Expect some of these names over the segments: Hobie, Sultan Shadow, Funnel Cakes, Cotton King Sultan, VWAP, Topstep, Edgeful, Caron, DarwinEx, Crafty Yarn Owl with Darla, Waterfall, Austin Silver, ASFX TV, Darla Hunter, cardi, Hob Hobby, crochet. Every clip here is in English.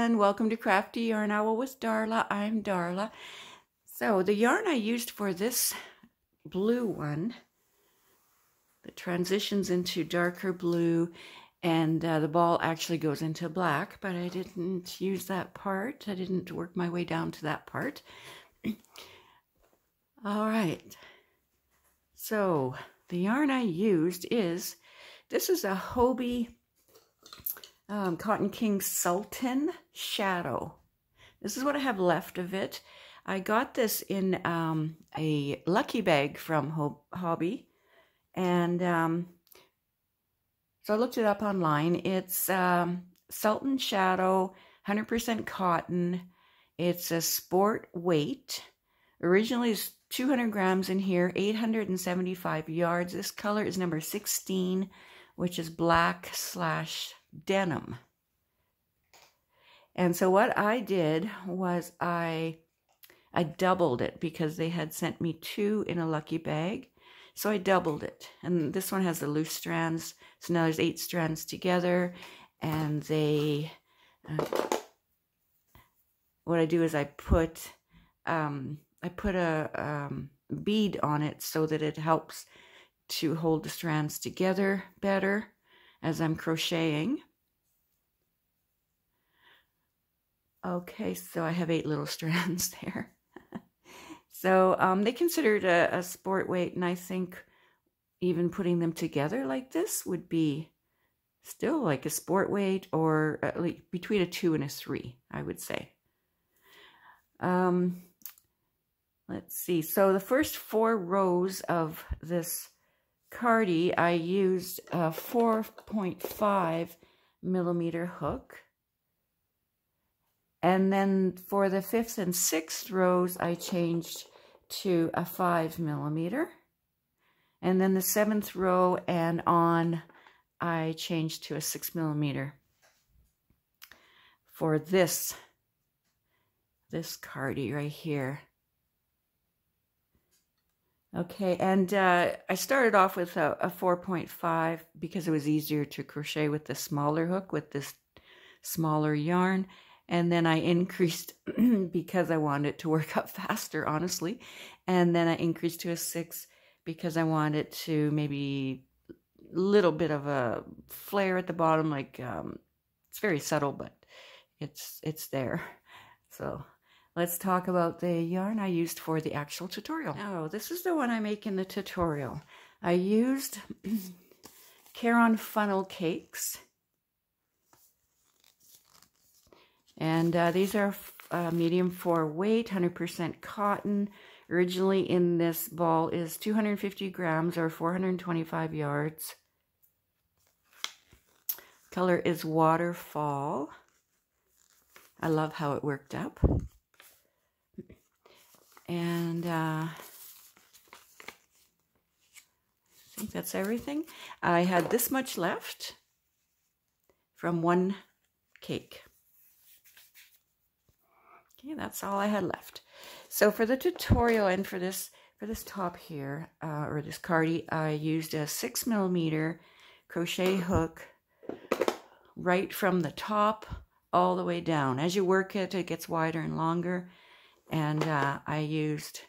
everyone, welcome to Crafty Yarn Owl with Darla. I'm Darla. So the yarn I used for this blue one that transitions into darker blue, and the ball actually goes into black, but I didn't use that part. I didn't work my way down to that part. All right, so the yarn I used is, this is a Hobie Cotton King Sultan Shadow. This is what I have left of it. I got this in a lucky bag from Hob Hobby, and so I looked it up online. It's Sultan Shadow, 100% cotton. It's a sport weight. Originally it's 200 grams in here, 875 yards. This color is number 16, which is black / denim. And so what I did was I doubled it because they had sent me 2 in a lucky bag. So I doubled it. And this one has the loose strands. So now there's 8 strands together. And they, what I do is I put a bead on it so that it helps to hold the strands together better as I'm crocheting. Okay, so I have 8 little strands there. So they considered a sport weight, and I think even putting them together like this would be still like a sport weight, or like between a 2 and a 3, I would say. Let's see. So the first 4 rows of this cardie, I used a 4.5 millimeter hook. And then for the 5th and 6th rows, I changed to a 5 millimeter. And then the 7th row and on, I changed to a 6 millimeter for this cardie right here. Okay, and I started off with a 4.5 because it was easier to crochet with the smaller hook, with this smaller yarn. And then I increased because I wanted it to work up faster, honestly. And then I increased to a 6 because I wanted it to maybe a little bit of a flare at the bottom. Like, it's very subtle, but it's there. So let's talk about the yarn I used for the actual tutorial. Oh, this is the one I make in the tutorial. I used Caron Funnel Cakes. And these are medium 4 weight, 100% cotton. Originally in this ball is 250 grams or 425 yards. Color is Waterfall. I love how it worked up. And I think that's everything. I had this much left from 1 cake. Okay, that's all I had left. So for the tutorial and for this top here, or this cardie, I used a 6 millimeter crochet hook right from the top all the way down. As you work it, it gets wider and longer. And I used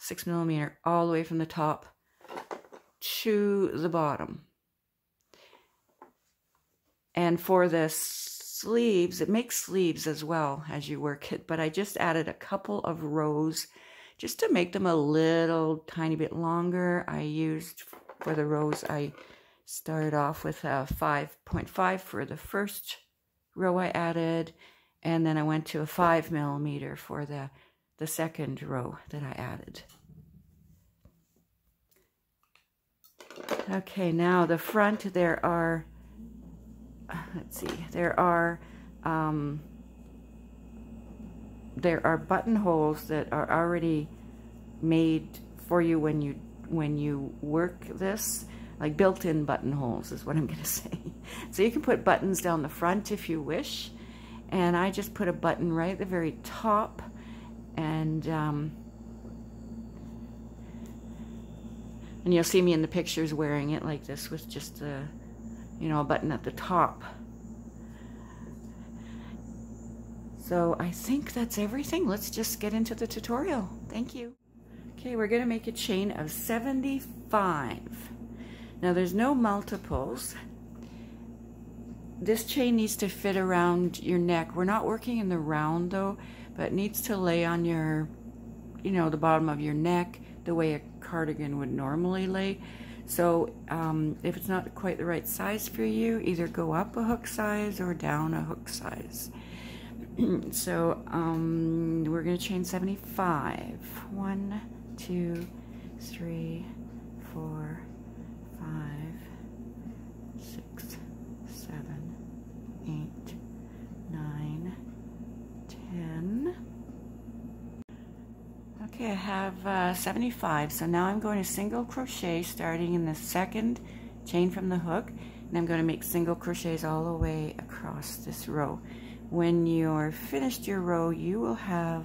6 millimeter all the way from the top to the bottom. And for the sleeves, it makes sleeves as well as you work it, but I just added a couple of rows just to make them a little tiny bit longer. I used, for the rows, I started off with a 5.5 for the first row I added, and then I went to a 5 millimeter for the second row that I added. Okay, now the front, there are, let's see, there are buttonholes that are already made for you when you work this, like built-in buttonholes is what I'm gonna say. So you can put buttons down the front if you wish, and I just put a button right at the very top, and you'll see me in the pictures wearing it like this with just the, you know, a button at the top. So I think that's everything. Let's just get into the tutorial. Thank you. Okay, we're gonna make a chain of 75. Now there's no multiples. This chain needs to fit around your neck. We're not working in the round though, but it needs to lay on your, you know, the bottom of your neck the way a cardigan would normally lay. So if it's not quite the right size for you, either go up a hook size or down a hook size. So we're gonna chain 75. 1, 2, 3, 4, 5, 6, 7, 8, 9, 10. Okay, I have 75. So now I'm going to single crochet starting in the second chain from the hook, and I'm going to make single crochets all the way across this row. When you're finished your row, you will have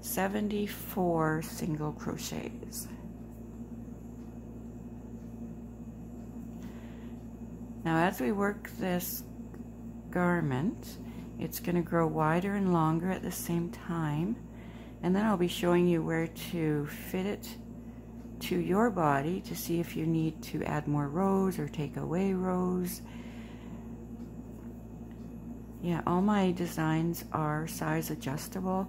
74 single crochets. Now as we work this garment, it's going to grow wider and longer at the same time, and then I'll be showing you where to fit it to your body to see if you need to add more rows or take away rows. Yeah, all my designs are size adjustable.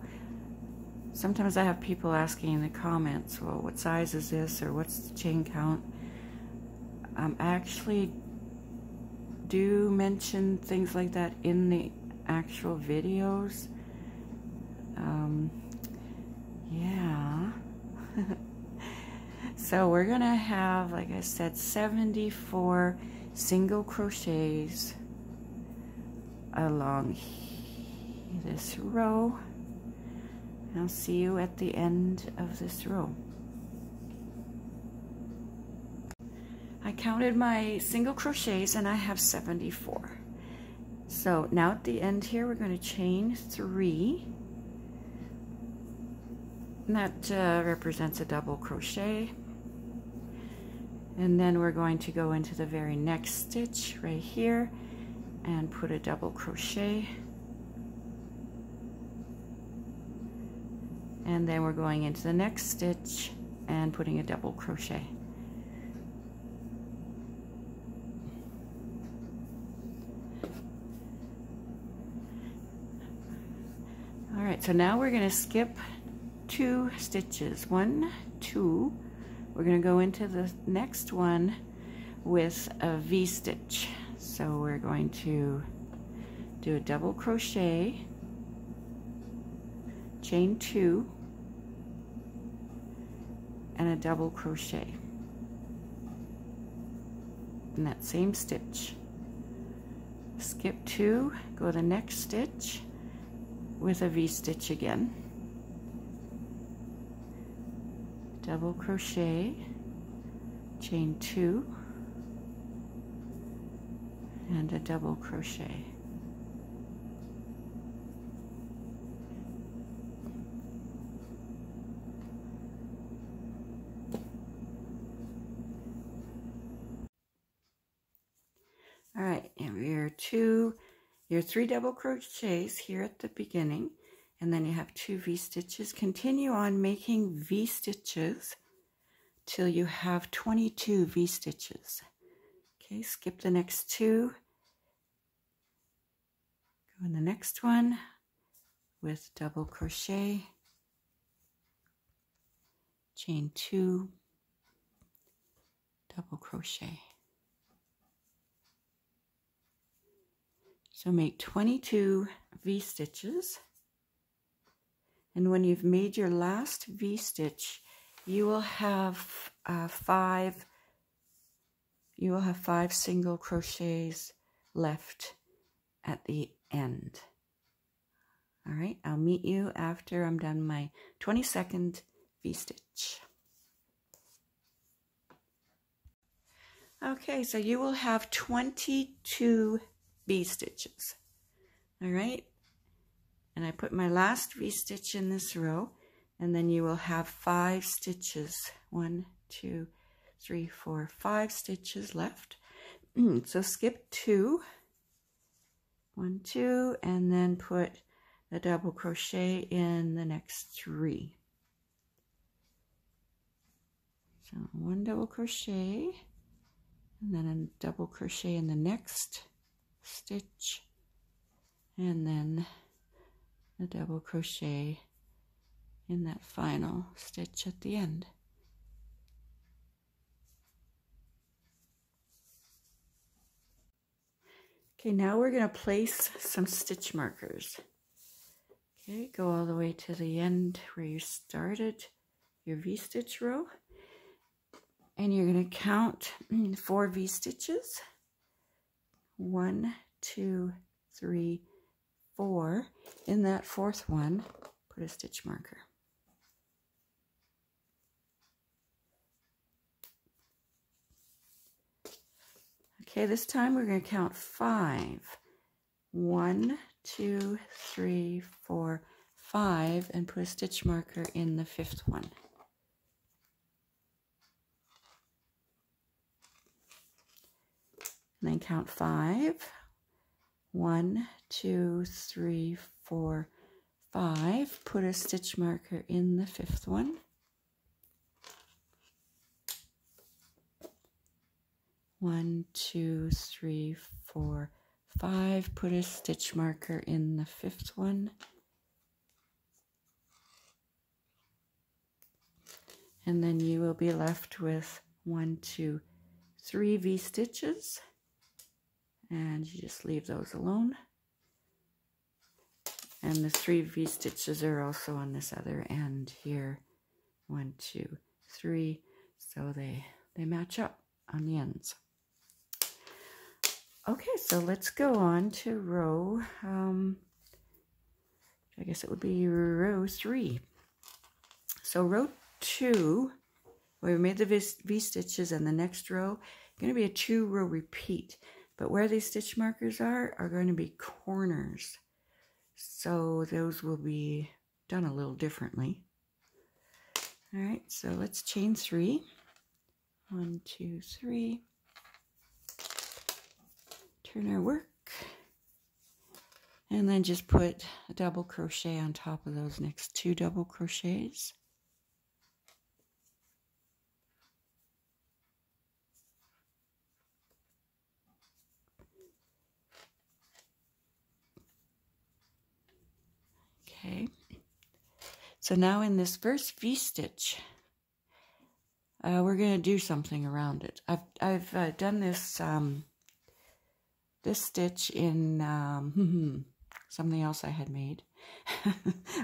Sometimes I have people asking in the comments, well, what size is this, or what's the chain count? I actually do mention things like that in the actual videos. Yeah. So we're gonna have, like I said, 74 single crochets along this row. I'll see you at the end of this row. I counted my single crochets and I have 74. So now at the end here, we're going to chain 3. And that represents a double crochet. And then we're going to go into the very next stitch right here and put a double crochet. And then we're going into the next stitch and putting a double crochet. All right, so now we're going to skip 2 stitches. 1, 2. We're going to go into the next one with a V-stitch. So we're going to do a double crochet, chain 2, and a double crochet in that same stitch. Skip 2, go to the next stitch with a V-stitch again, double crochet, chain 2, and a double crochet. All right, and we're your 3 double crochets here at the beginning, and then you have 2 V-stitches. Continue on making V-stitches till you have 22 V-stitches. Okay, skip the next 2. Go in the next one with double crochet, chain 2, double crochet. So make 22 V-stitches, and when you've made your last V-stitch, you will have 5 single crochets left at the end. All right, I'll meet you after I'm done my 22nd V-stitch. Okay, so you will have 22 V-stitches. All right, and I put my last V-stitch in this row, and then you will have 5 stitches. 1, 2, 3, 4, 5 stitches left. So skip 2, 1, 2, and then put a double crochet in the next three. So one double crochet, and then a double crochet in the next stitch, and then a double crochet in that final stitch at the end. Okay, now we're going to place some stitch markers. Okay, go all the way to the end where you started your V-stitch row, and you're going to count 4 V-stitches. 1, 2, 3, 4. In that fourth one, put a stitch marker. Okay, this time we're going to count 5. 1, 2, 3, 4, 5, and put a stitch marker in the fifth one. And then count 5. 1, 2, 3, 4, 5. Put a stitch marker in the fifth one. 1, 2, 3, 4, 5. Put a stitch marker in the fifth one. And then you will be left with 1, 2, 3 V-stitches. And you just leave those alone. And the 3 V-stitches are also on this other end here. 1, 2, 3. So they match up on the ends. Okay, so let's go on to row, I guess it would be row 3. So row 2, where we made the V-stitches, and the next row, going to be a 2-row repeat. But where these stitch markers are going to be corners. So those will be done a little differently. All right, so let's chain 3. 1, 2, 3. Turn our work, and then just put a double crochet on top of those next 2 double crochets. Okay, so now in this first V-stitch, we're going to do something around it. I've done this this stitch in something else I had made,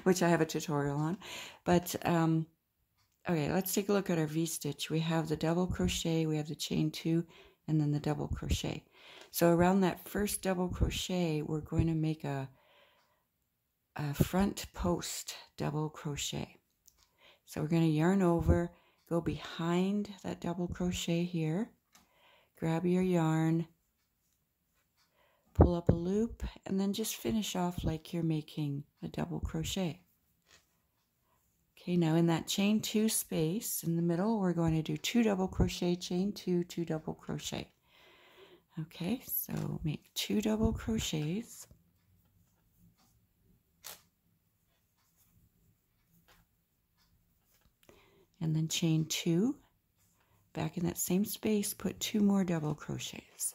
which I have a tutorial on. But okay, let's take a look at our V-stitch. We have the double crochet, we have the chain 2, and then the double crochet. So around that first double crochet, we're going to make a front post double crochet. So we're going to yarn over, go behind that double crochet here, grab your yarn, pull up a loop, and then just finish off like you're making a double crochet. Okay, now in that chain 2 space in the middle, we're going to do 2 double crochet, chain 2, 2 double crochet. Okay, so make 2 double crochets. And then chain 2, back in that same space, put 2 more double crochets.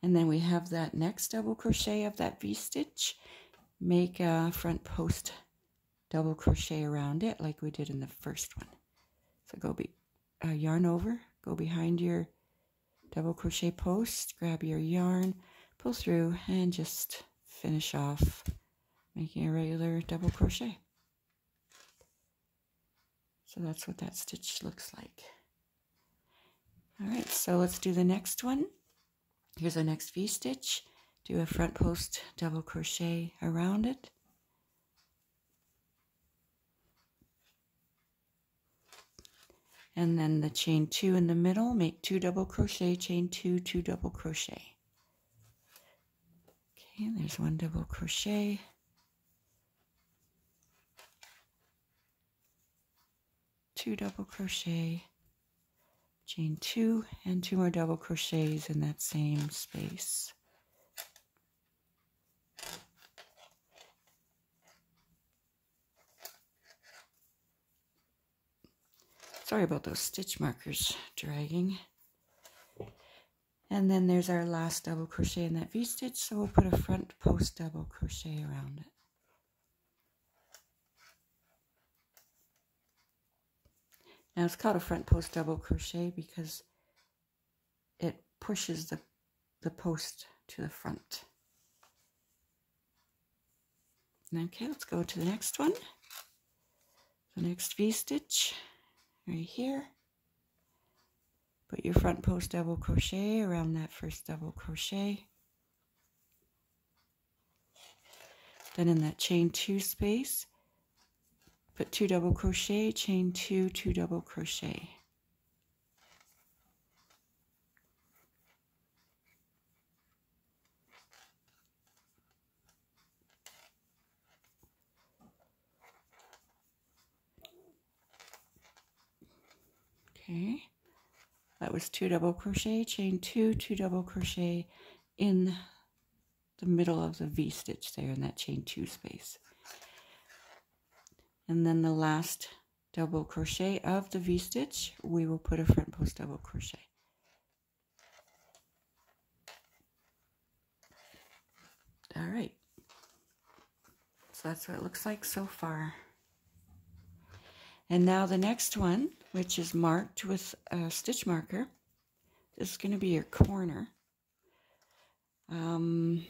And then we have that next double crochet of that V-stitch. Make a front post double crochet around it like we did in the first one. So go yarn over, go behind your double crochet post, grab your yarn, pull through, and just finish off making a regular double crochet. So that's what that stitch looks like. All right, so let's do the next one. Here's our next V-stitch. Do a front post double crochet around it. And then the chain 2 in the middle, make 2 double crochet, chain 2, 2 double crochet. Okay, there's 1 double crochet. 2 double crochet, chain 2, and 2 more double crochets in that same space. Sorry about those stitch markers dragging. And then there's our last double crochet in that V-stitch, so we'll put a front post double crochet around it. Now it's called a front post double crochet because it pushes the post to the front. Okay, let's go to the next one. The next V-stitch. Right here, put your front post double crochet around that first double crochet. Then in that chain 2 space, put 2 double crochet, chain 2, 2 double crochet. Okay, that was 2 double crochet, chain 2, 2 double crochet in the middle of the V-stitch there in that chain 2 space. And then the last double crochet of the V-stitch, we will put a front post double crochet. All right, so that's what it looks like so far. And now the next one, which is marked with a stitch marker, this is going to be your corner. Okay,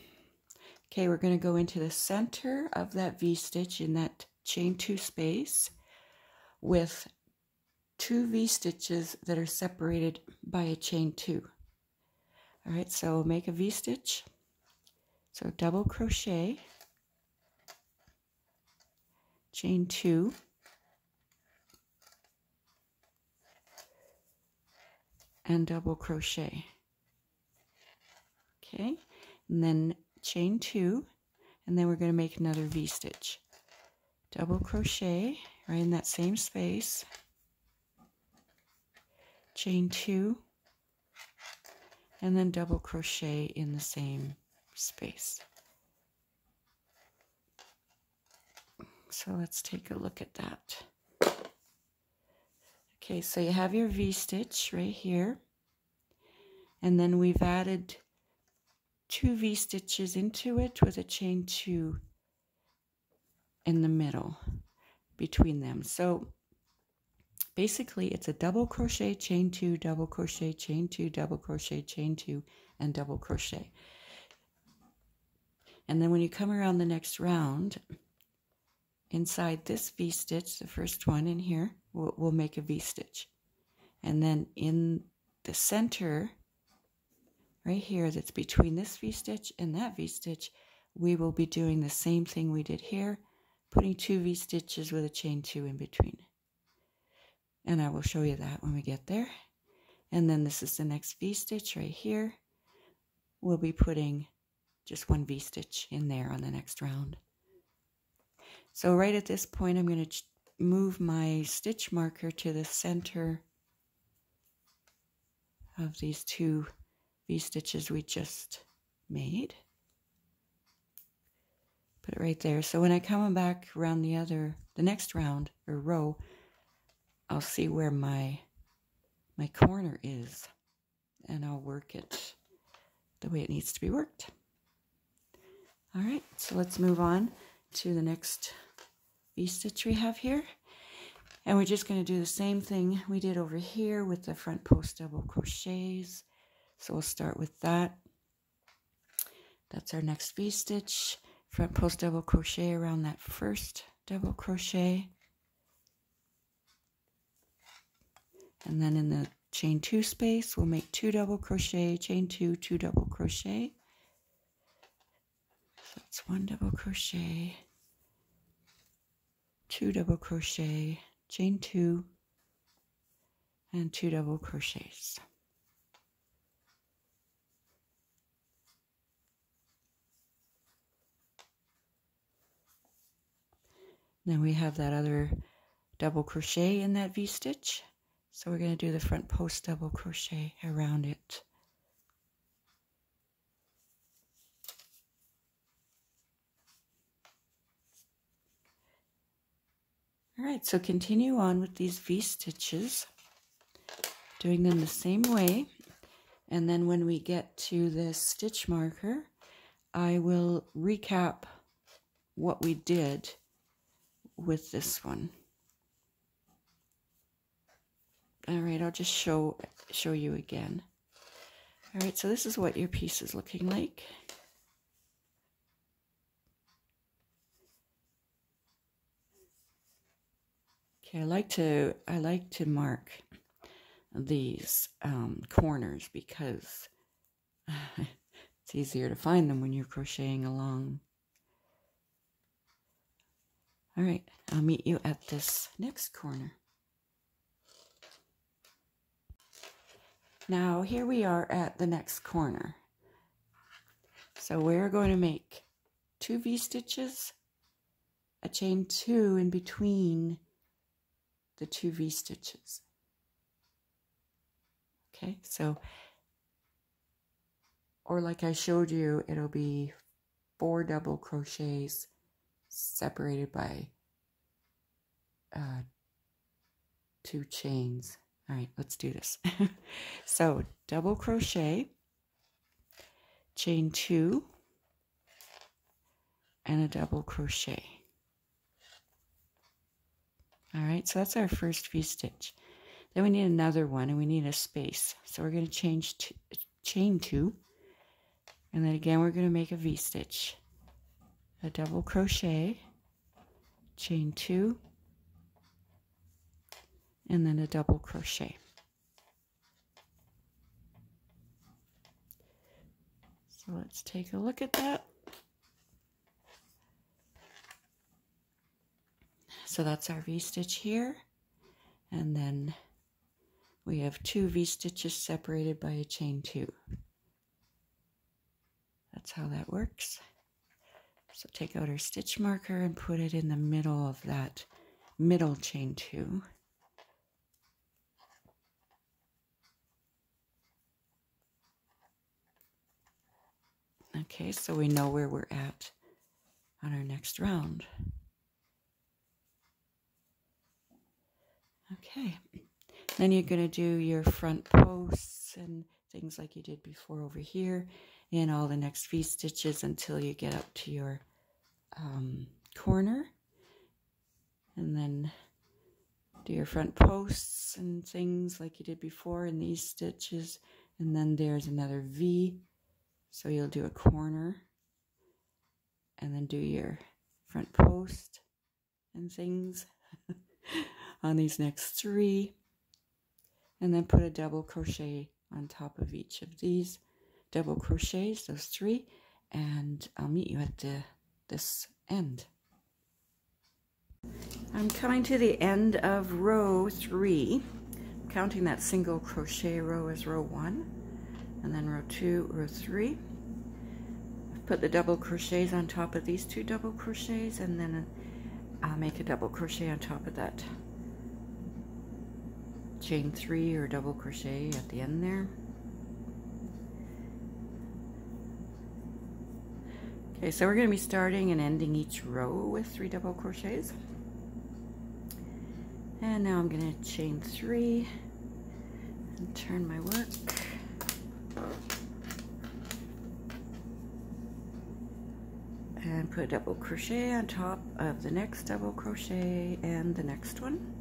we're going to go into the center of that V-stitch in that chain 2 space with 2 V-stitches that are separated by a chain 2. All right, so make a V-stitch. So double crochet, chain 2. And double crochet. Okay, and then chain 2, and then we're going to make another V-stitch. Double crochet right in that same space. Chain 2, and then double crochet in the same space. So let's take a look at that. Okay, so you have your V-stitch right here, and then we've added 2 V-stitches into it with a chain 2 in the middle between them. So basically it's a double crochet, chain 2, double crochet, chain 2, double crochet, chain 2, and double crochet. And then when you come around the next round, inside this V-stitch, the first one in here, we'll make a V-stitch. And then in the center, right here, that's between this V-stitch and that V-stitch, we will be doing the same thing we did here, putting 2 V-stitches with a chain 2 in between. And I will show you that when we get there. And then this is the next V-stitch right here. We'll be putting just 1 V-stitch in there on the next round. So right at this point, I'm going to move my stitch marker to the center of these 2 V-stitches we just made. Put it right there. So when I come back around the next round or row, I'll see where my corner is, and I'll work it the way it needs to be worked. All right, so let's move on to the next V-stitch we have here, and we're just going to do the same thing we did over here with the front post double crochets. So we'll start with that. That's our next V-stitch, front post double crochet around that first double crochet, and then in the chain 2 space we'll make 2 double crochet, chain 2, 2 double crochet. So that's 1 double crochet, 2 double crochet, chain 2, and 2 double crochets. Then we have that other double crochet in that V-stitch. So we're going to do the front post double crochet around it. All right, so continue on with these V-stitches, doing them the same way. And then when we get to this stitch marker, I will recap what we did with this one. All right, I'll just show you again. All right, so this is what your piece is looking like. Okay, I like to mark these corners because it's easier to find them when you're crocheting along. All right, I'll meet you at this next corner. Now here we are at the next corner. So we're going to make 2 V-stitches, a chain 2 in between the 2 V-stitches. Okay, so, or like I showed you, it'll be 4 double crochets separated by 2 chains. All right, let's do this. So double crochet, chain 2, and a double crochet. All right, so that's our first V-stitch. Then we need another one, and we need a space. So we're going to chain 2, and then again we're going to make a V-stitch, a double crochet, chain 2, and then a double crochet. So let's take a look at that. So that's our V-stitch here, and then we have 2 V-stitches separated by a chain 2. That's how that works. So take out our stitch marker and put it in the middle of that middle chain 2. Okay, so we know where we're at on our next round. Okay, then you're going to do your front posts and things like you did before over here in all the next V-stitches until you get up to your corner, and then do your front posts and things like you did before in these stitches, and then there's another V. So you'll do a corner and then do your front post and things on these next 3, and then put a double crochet on top of each of these double crochets, those 3, and I'll meet you at this end. I'm coming to the end of row 3, I'm counting that single crochet row as row 1. And then row 2, row 3. I've put the double crochets on top of these 2 double crochets, and then I'll make a double crochet on top of that chain 3 or double crochet at the end there. Okay, so we're going to be starting and ending each row with 3 double crochets. And now I'm going to chain 3 and turn my work. And put a double crochet on top of the next double crochet and the next one.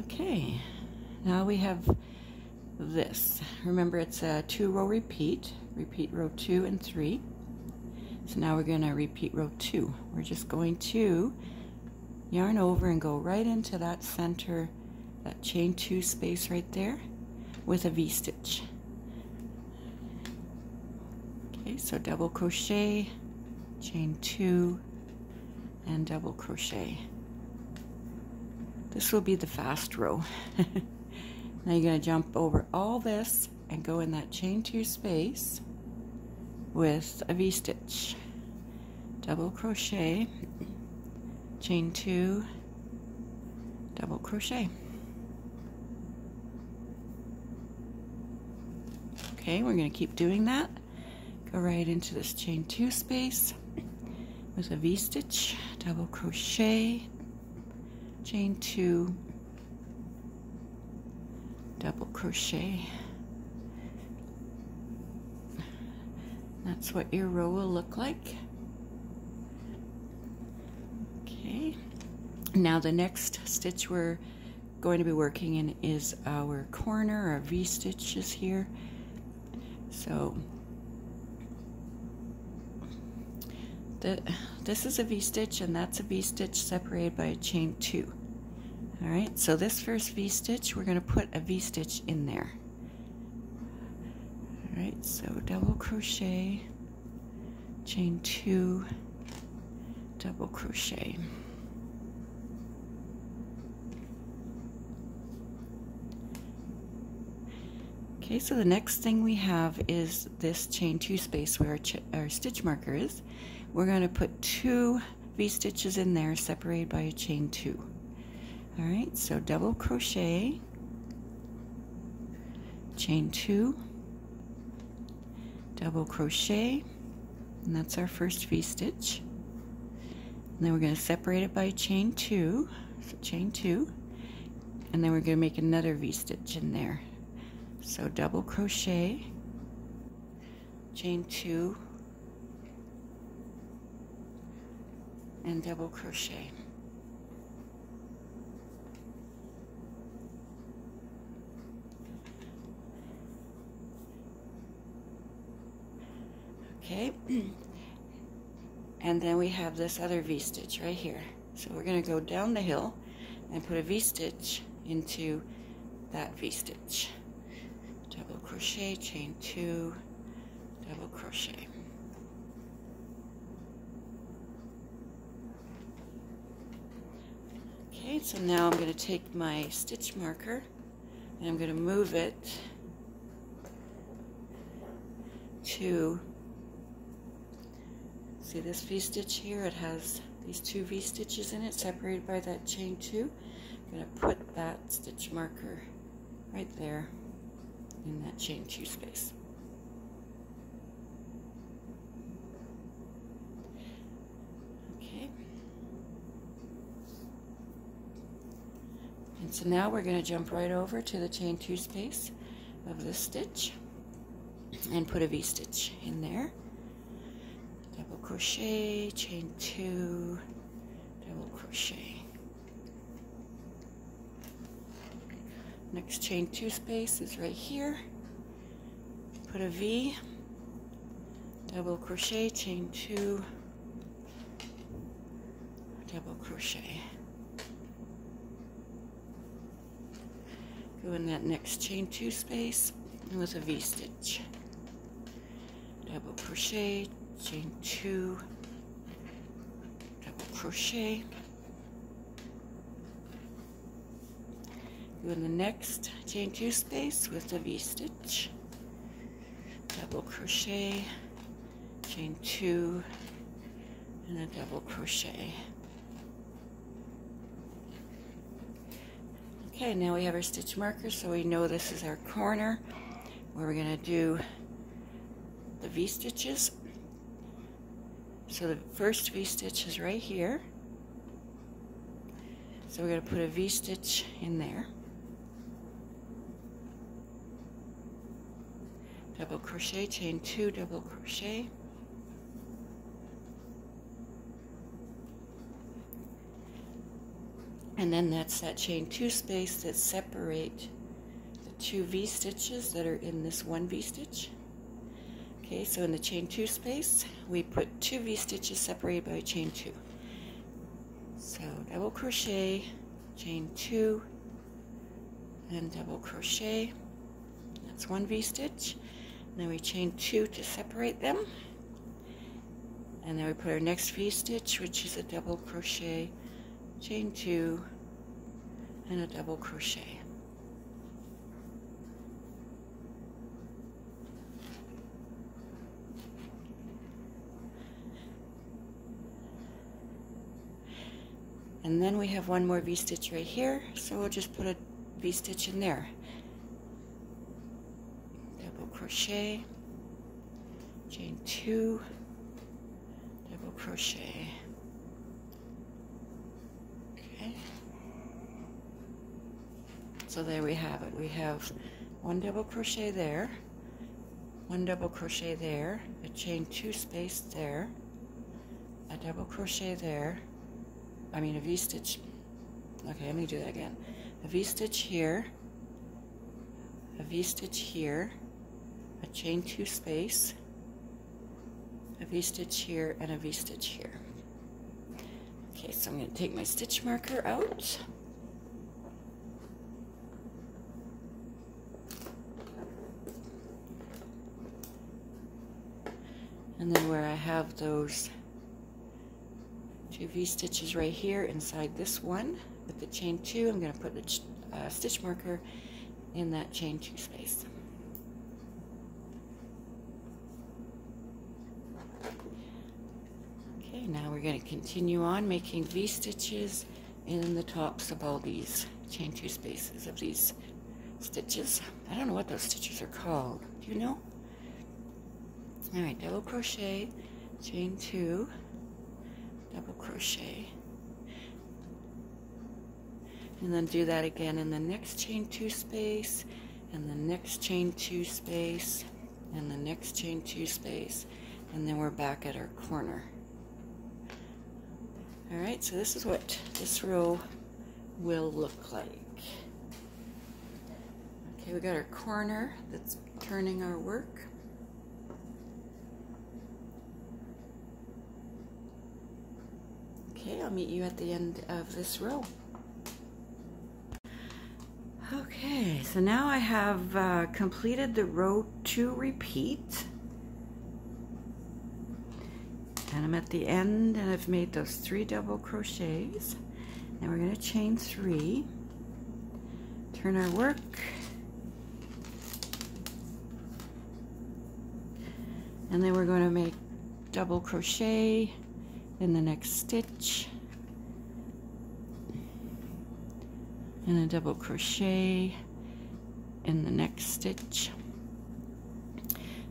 Okay, now we have this. Remember, it's a 2-row repeat. Repeat row 2 and 3. So now we're going to repeat row 2. We're just going to yarn over and go right into that center, that chain 2 space right there, with a V-stitch. Okay, so double crochet, chain 2, and double crochet. This will be the fast row. Now you're going to jump over all this and go in that chain two space with a V-stitch, double crochet, chain two, double crochet. Okay, we're going to keep doing that. Go right into this chain two space with a V-stitch, double crochet, chain two, double crochet. That's what your row will look like. Okay, now the next stitch we're going to be working in is our corner, our V-stitch is here. So this is a V-stitch and that's a V-stitch separated by a chain two. All right, so this first V-stitch, we're going to put a V-stitch in there. All right, so double crochet, chain two, double crochet. Okay, so the next thing we have is this chain two space where our stitch marker is. We're going to put two V-stitches in there separated by a chain two. All right, so double crochet, chain two, double crochet, and that's our first V-stitch. And then we're going to separate it by chain two, so chain two, and then we're going to make another V-stitch in there. So double crochet, chain two, and double crochet. Okay, and then we have this other V-stitch right here. So we're going to go down the hill and put a V-stitch into that V-stitch. Double crochet, chain two, double crochet. Okay, so now I'm going to take my stitch marker and I'm going to move it to, see this V-stitch here, it has these two V-stitches in it separated by that chain two. I'm going to put that stitch marker right there in that chain two space. So now we're going to jump right over to the chain two space of this stitch and put a V-stitch in there. Double crochet, chain two, double crochet. Next chain two space is right here. Put a V, double crochet, chain two, double crochet. Go in that next chain two space with a V-stitch, double crochet, chain two, double crochet. Go in the next chain two space with a V-stitch, double crochet, chain two, and a double crochet. Okay, now we have our stitch marker, so we know this is our corner where we're going to do the V-stitches. So the first V-stitch is right here. So we're going to put a V-stitch in there. Double crochet, chain two, double crochet. And then that's that chain two space that separate the two V-stitches that are in this one V-stitch. Okay, so in the chain two space, we put two V-stitches separated by a chain two. So double crochet, chain two, and double crochet. That's one V-stitch. Then we chain two to separate them. And then we put our next V-stitch, which is a double crochet, chain two, and a double crochet. And then we have one more V-stitch right here, so we'll just put a V-stitch in there. Double crochet, chain 2, double crochet. Okay. So there we have it. We have one double crochet there, one double crochet there, a chain 2 space there, a double crochet there, I mean a V-stitch, okay, let me do that again, a V-stitch here, a V-stitch here, a chain 2 space, a V-stitch here, and a V-stitch here. Okay, so I'm going to take my stitch marker out. And then where I have those two V-stitches right here inside this one with the chain 2, I'm going to put the stitch marker in that chain 2 space. Okay, now we're going to continue on making V-stitches in the tops of all these chain 2 spaces of these stitches. I don't know what those stitches are called. Do you know? All right, double crochet, chain 2, double crochet, and then do that again in the next chain 2 space, and the next chain 2 space, and the next chain 2 space, and then we're back at our corner. All right, so this is what this row will look like. Okay, we got our corner that's turning our work. Okay, I'll meet you at the end of this row. Okay, so now I have completed the row 2 repeat. And I'm at the end and I've made those 3 double crochets. Now we're going to chain 3, turn our work, and then we're going to make double crochet in the next stitch, and a double crochet in the next stitch.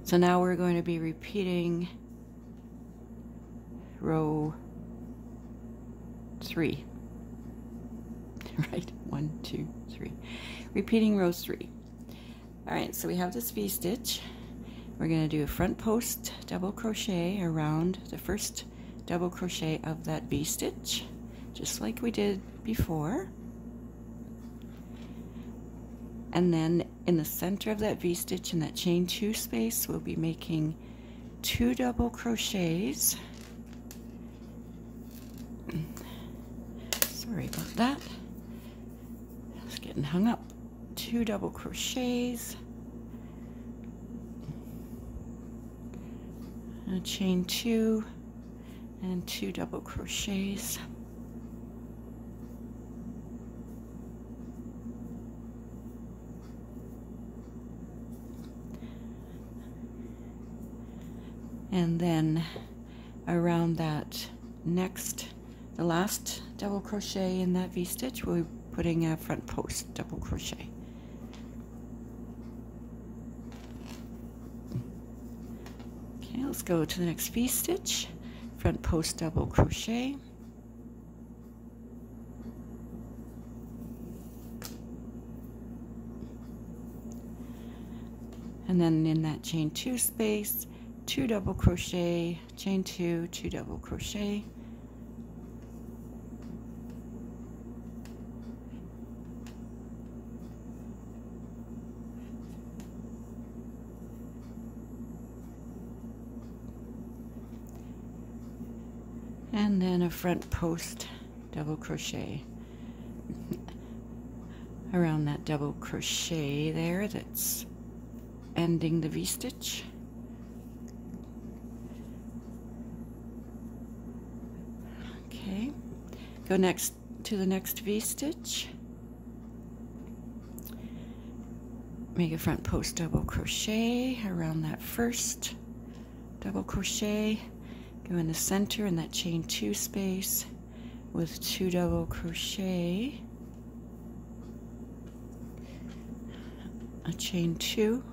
So now we're going to be repeating row 3. Right, 1, 2, 3. Repeating row 3. All right, so we have this V-stitch. We're going to do a front post double crochet around the first double crochet of that V-stitch, just like we did before, and then in the center of that V-stitch in that chain 2 space we'll be making 2 double crochets. Sorry about that, I was getting hung up. 2 double crochets, a chain 2, and 2 double crochets. And then around that next, the last double crochet in that V-stitch, we'll be putting a front post double crochet. Okay, let's go to the next V-stitch. Front post double crochet, and then in that chain 2 space 2 double crochet, chain 2, 2 double crochet, and then a front post double crochet around that double crochet there that's ending the V-stitch, okay. Go next to the next V-stitch, make a front post double crochet around that first double crochet. Go in the center in that chain 2 space, with 2 double crochet, a chain 2,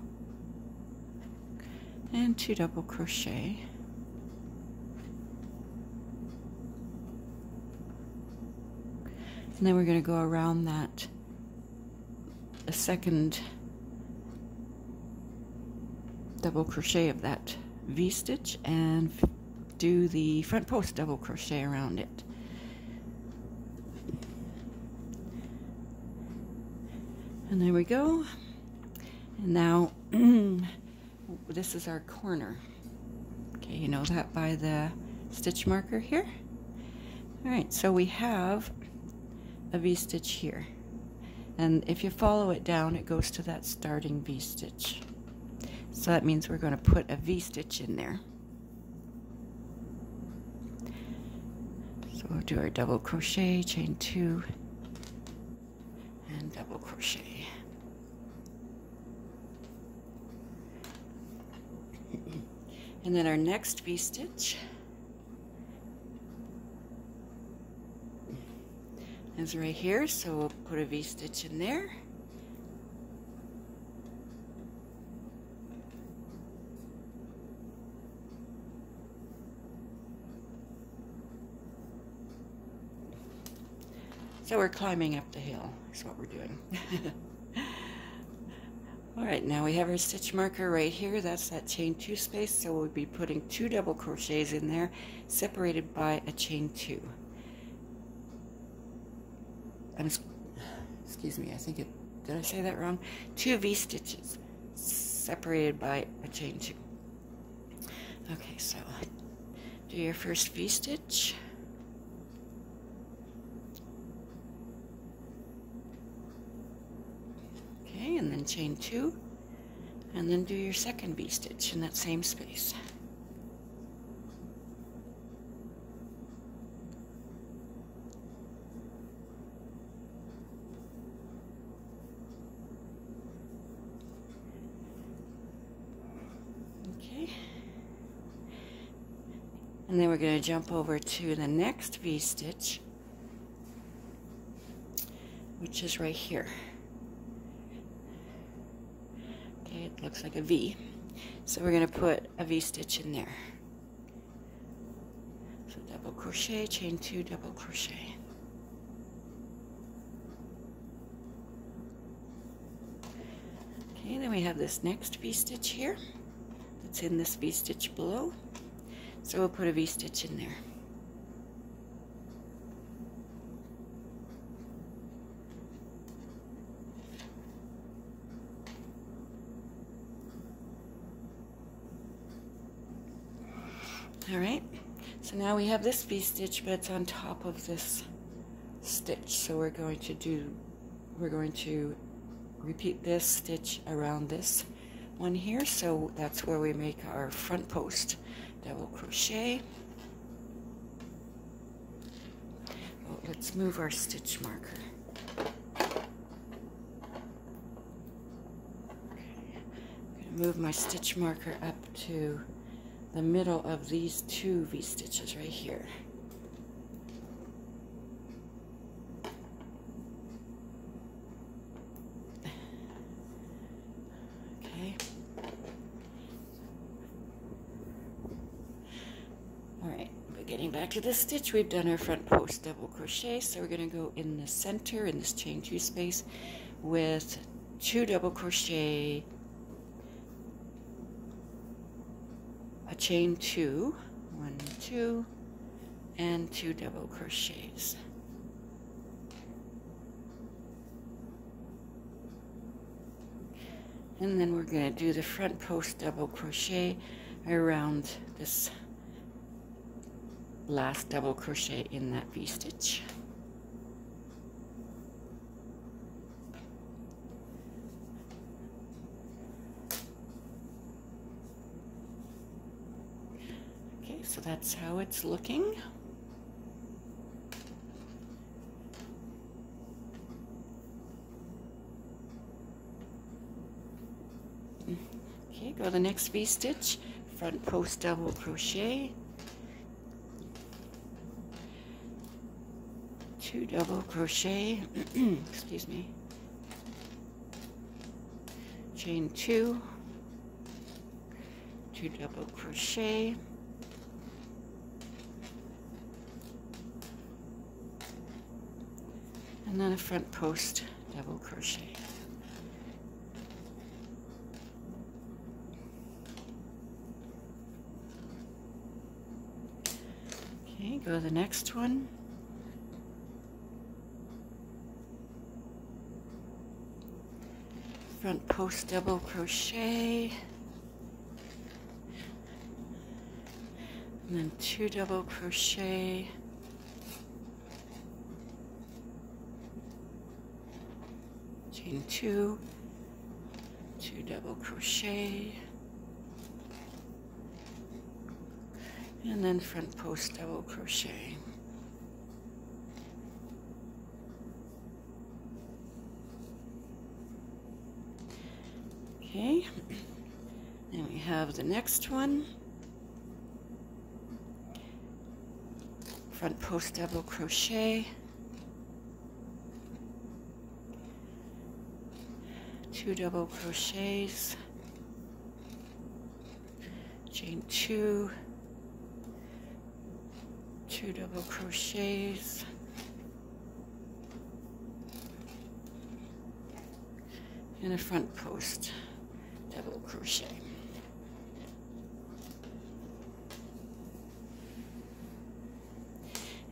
and 2 double crochet. And then we're going to go around that a second double crochet of that V stitch and do the front post double crochet around it. And there we go. And now this is our corner. Okay, you know that by the stitch marker here. All right, so we have a V-stitch here, and if you follow it down it goes to that starting V-stitch, so that means we're going to put a V-stitch in there. So we'll do our double crochet, chain 2 and double crochet. And then our next V-stitch is right here, so we'll put a V-stitch in there. So we're climbing up the hill, is what we're doing. All right, now we have our stitch marker right here. That's that chain 2 space, so we'll be putting 2 double crochets in there, separated by a chain 2. Excuse me, I think it, did I say that wrong? 2 V-stitches separated by a chain 2. Okay, so do your first V-stitch. Okay, and then chain 2. And then do your second V-stitch in that same space. And then we're going to jump over to the next V-stitch, which is right here. Okay, it looks like a V. So we're going to put a V-stitch in there. So double crochet, chain 2, double crochet. Okay, then we have this next V-stitch here. That's in this V-stitch below. So we'll put a V-stitch in there. All right, so now we have this V-stitch, but it's on top of this stitch. So we're going to repeat this stitch around this one here. So that's where we make our front post. Double crochet. Well, let's move our stitch marker. Okay. I'm going to move my stitch marker up to the middle of these 2 V-stitches right here. After this stitch, we've done our front post double crochet, so we're going to go in the center in this chain 2 space with 2 double crochet, a chain 2, 1, 2, and 2 double crochets. And then we're going to do the front post double crochet around this last double crochet in that V-stitch. Okay, so that's how it's looking. Okay, go to the next V-stitch, front post double crochet. 2 double crochet, excuse me, chain 2, 2 double crochet, and then a front post double crochet. Okay, go to the next one. Front post double crochet, and then 2 double crochet, chain 2, 2 double crochet, and then front post double crochet. Okay, then we have the next one, front post double crochet, 2 double crochets, chain 2, 2 double crochets, and a front post double crochet.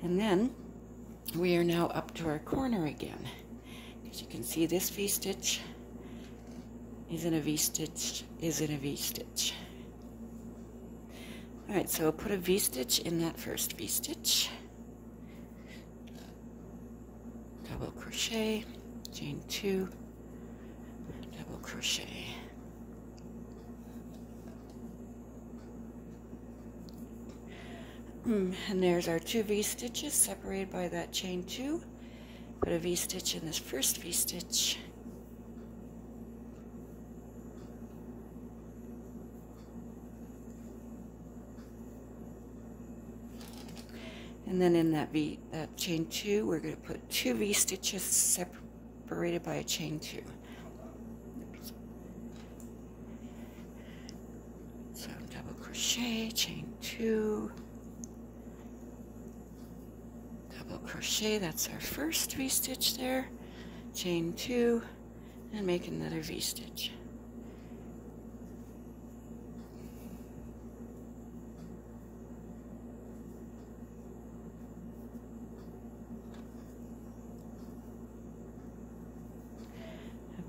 And then we are now up to our corner again. As you can see, this V-stitch is in a V-stitch, is in a V-stitch. Alright, so put a V-stitch in that first V-stitch, double crochet, chain 2, double crochet. And there's our 2 V-stitches separated by that chain 2. Put a V-stitch in this first V-stitch. And then in that chain 2, we're going to put 2 V-stitches separated by a chain 2. So double crochet, chain 2. Crochet, that's our first V-stitch there, chain 2, and make another V-stitch.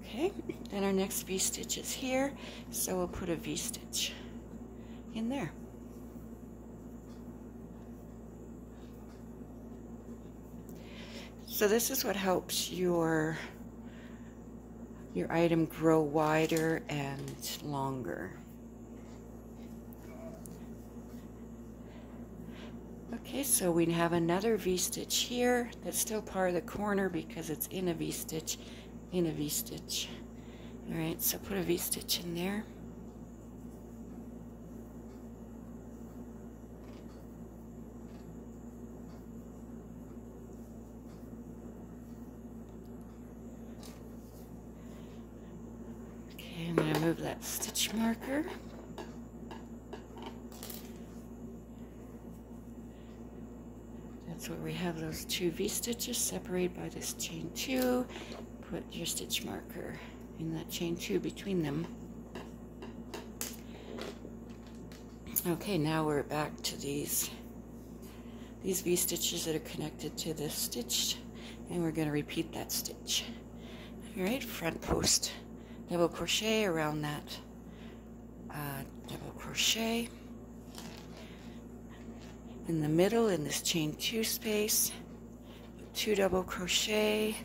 Okay, then our next V-stitch is here, so we'll put a V-stitch in there. So this is what helps your item grow wider and longer. Okay, so we have another V-stitch here that's still part of the corner because it's in a V-stitch, in a V-stitch. All right, so put a V-stitch in there. That stitch marker, that's where we have those 2 V-stitches separated by this chain 2. Put your stitch marker in that chain 2 between them. Okay, now we're back to these V-stitches that are connected to this stitch, and we're going to repeat that stitch. All right, front post double crochet around that double crochet. In the middle, in this chain 2 space, 2 double crochet,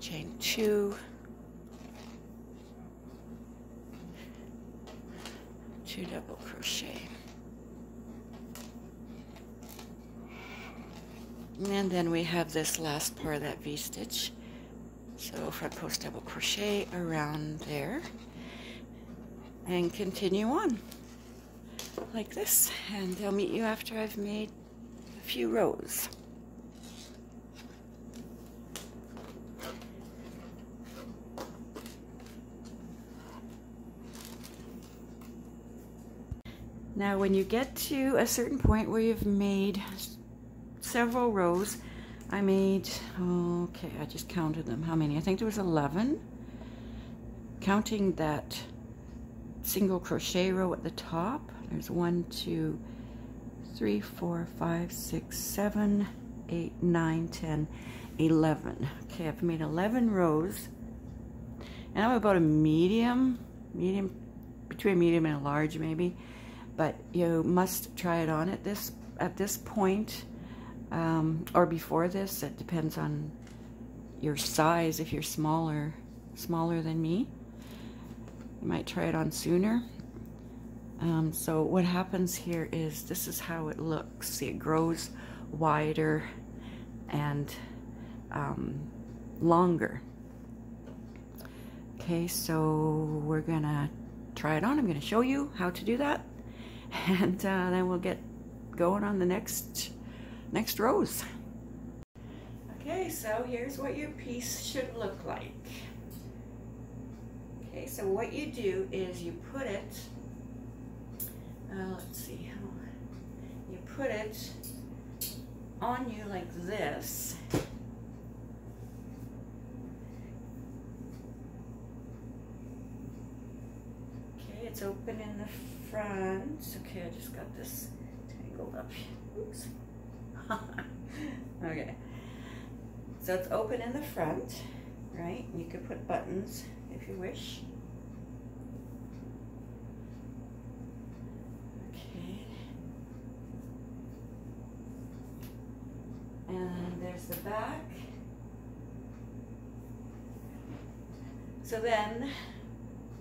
chain 2, 2 double crochet. And then we have this last part of that V-stitch, so front post double crochet around there, and continue on. like this, and I'll meet you after I've made a few rows. Now when you get to a certain point where you've made several rows, I made, okay, I just counted them, how many? I think there was 11, counting that single crochet row at the top. There's 1, 2, 3, 4, 5, 6, 7, 8, 9, 10, 11. Okay, I've made 11 rows, and I'm about a medium, between medium and a large maybe. But you must try it on at this point, or before this. It depends on your size. If you're smaller than me, you might try it on sooner. So what happens here is this is how it looks. See, it grows wider and longer. Okay, so we're gonna try it on. I'm gonna show you how to do that, and then we'll get going on the next rows. Okay, so here's what your piece should look like. Okay, so what you do is you put it, let's see, you put it on you like this, okay, it's open in the front. Okay, I just got this tangled up. Oops. Okay. So it's open in the front, right? You could put buttons if you wish. Okay. And there's the back. So then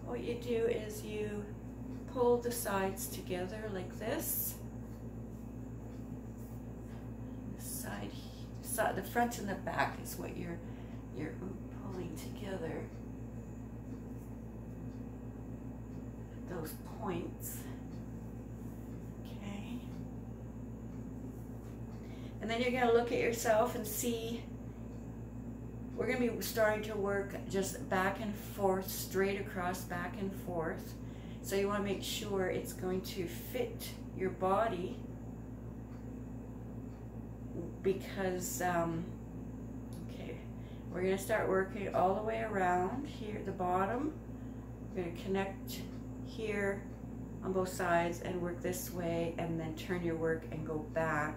what you do is you pull the sides together like this. The front and the back is what you're pulling together. Those points. Okay. And then you're going to look at yourself and see. We're going to be starting to work just back and forth, straight across, back and forth. So you want to make sure it's going to fit your body, because, okay, we're going to start working all the way around here at the bottom. We're going to connect here on both sides and work this way, and then turn your work and go back,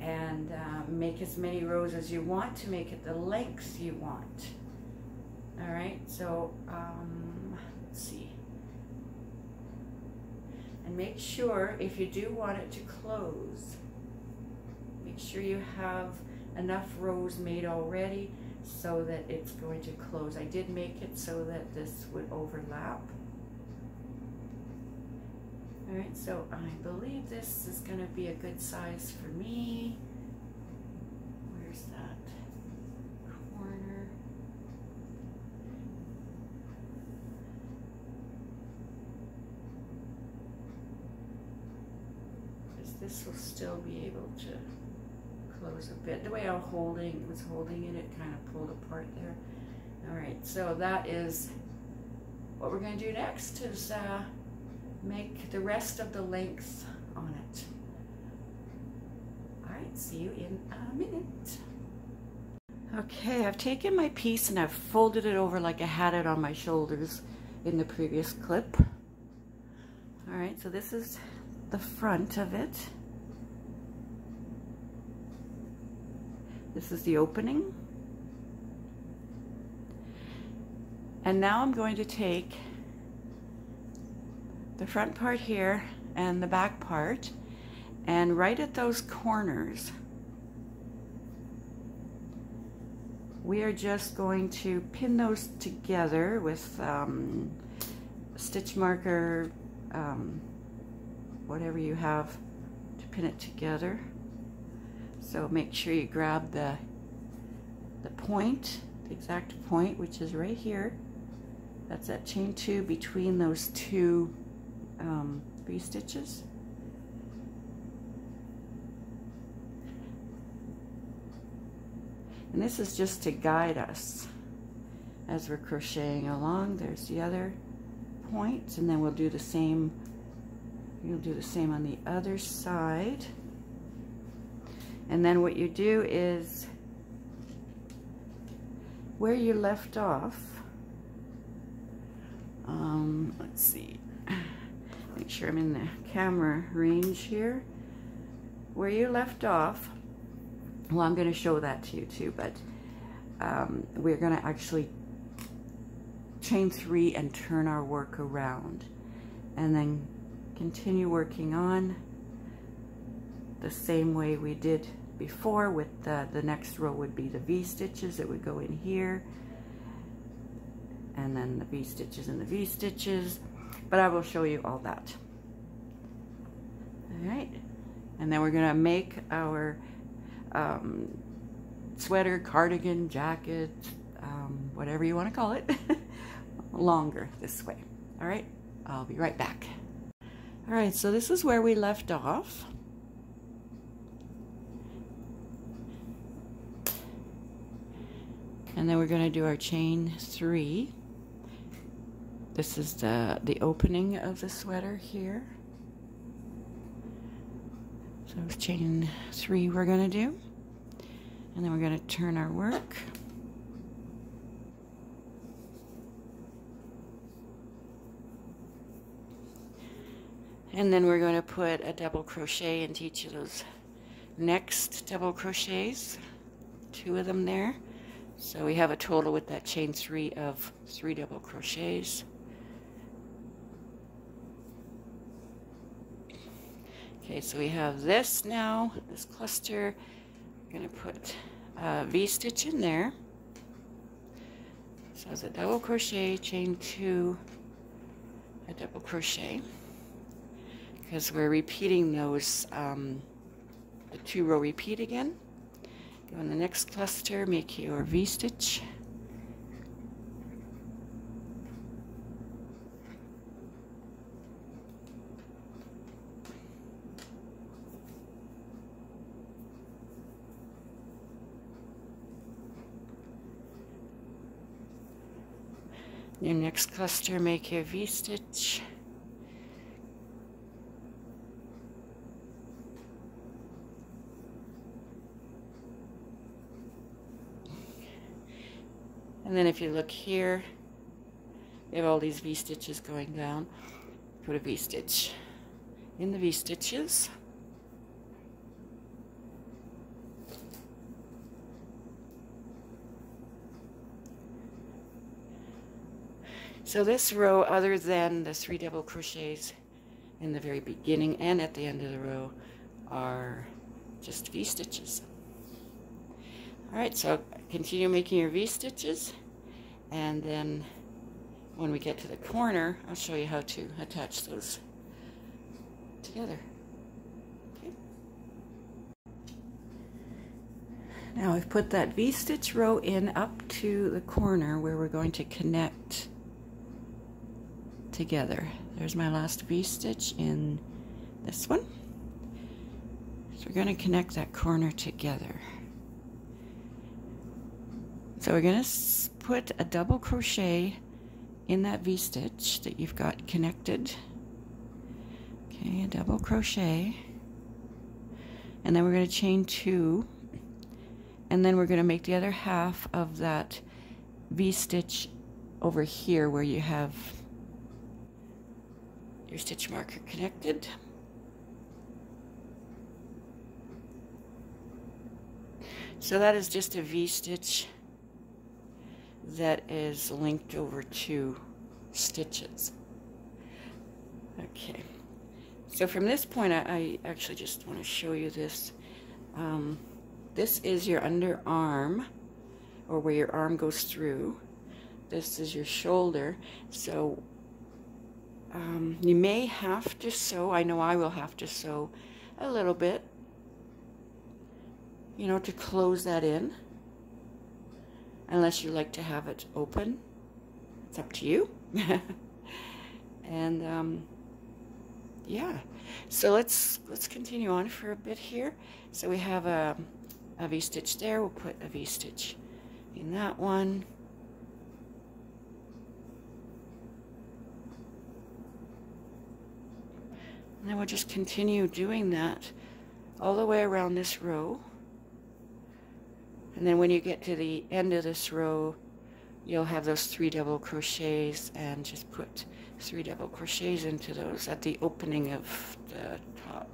and make as many rows as you want to make it the lengths you want. All right, so, see, and make sure if you do want it to close, make sure you have enough rows made already so that it's going to close. I did make it so that this would overlap. All right, so I believe this is going to be a good size for me. Where's that? This will still be able to close a bit. The way I was holding it, it kind of pulled apart there. All right, so that is what we're going to do next, is make the rest of the length on it. All right, see you in a minute. Okay, I've taken my piece and I've folded it over like I had it on my shoulders in the previous clip. All right, so this is the front of it. This is the opening. And now I'm going to take the front part here and the back part, and right at those corners we are just going to pin those together with stitch marker, whatever you have to pin it together. So make sure you grab the point, the exact point, which is right here. That's that chain 2 between those two re-stitches. And this is just to guide us as we're crocheting along. There's the other points, and then we'll do the same. You'll do the same on the other side. And then what you do is where you left off. Let's see. Make sure I'm in the camera range here. Where you left off. Well, I'm going to show that to you too, but we're going to actually chain three and turn our work around, and then continue working on the same way we did before. With the next row would be the V stitches. It would go in here, and then the V stitches and the V stitches. But I will show you all that. All right, and then we're going to make our sweater, cardigan, jacket, whatever you want to call it, longer this way. All right, I'll be right back. All right, so this is where we left off. And then we're going to do our chain three. This is the opening of the sweater here. So chain three we're going to do, and then we're going to turn our work. And then we're going to put a double crochet into each of those next double crochets, two of them there. So we have a total with that chain three of 3 double crochets. Okay, so we have this now, this cluster. I'm going to put a V stitch in there. So it's a double crochet, chain 2, a double crochet, because we're repeating those, the 2-row repeat again. Go in the next cluster, make your V stitch. Your next cluster, make your V stitch. And then if you look here, you have all these V stitches going down. Put a V stitch in the V stitches. So this row, other than the 3 double crochets in the very beginning and at the end of the row, are just V stitches. All right, so continue making your V stitches, and then when we get to the corner, I'll show you how to attach those together. Okay. Now we've put that V stitch row in up to the corner where we're going to connect together. There's my last V stitch in this one. So we're going to connect that corner together. So we're going to put a double crochet in that V stitch that you've got connected. Okay, a double crochet. And then we're going to chain 2. And then we're going to make the other half of that V stitch over here where you have your stitch marker connected. So that is just a V stitch that is linked over 2 stitches. Okay, so from this point, I actually just want to show you this. This is your underarm, or where your arm goes through. This is your shoulder. So you may have to sew, I know I will have to sew a little bit, you know, to close that in, unless you like to have it open. It's up to you. And yeah, so let's continue on for a bit here. So we have a V-stitch there. We'll put a V-stitch in that one. And then we'll just continue doing that all the way around this row. And then when you get to the end of this row, you'll have those 3 double crochets, and just put 3 double crochets into those at the opening of the top.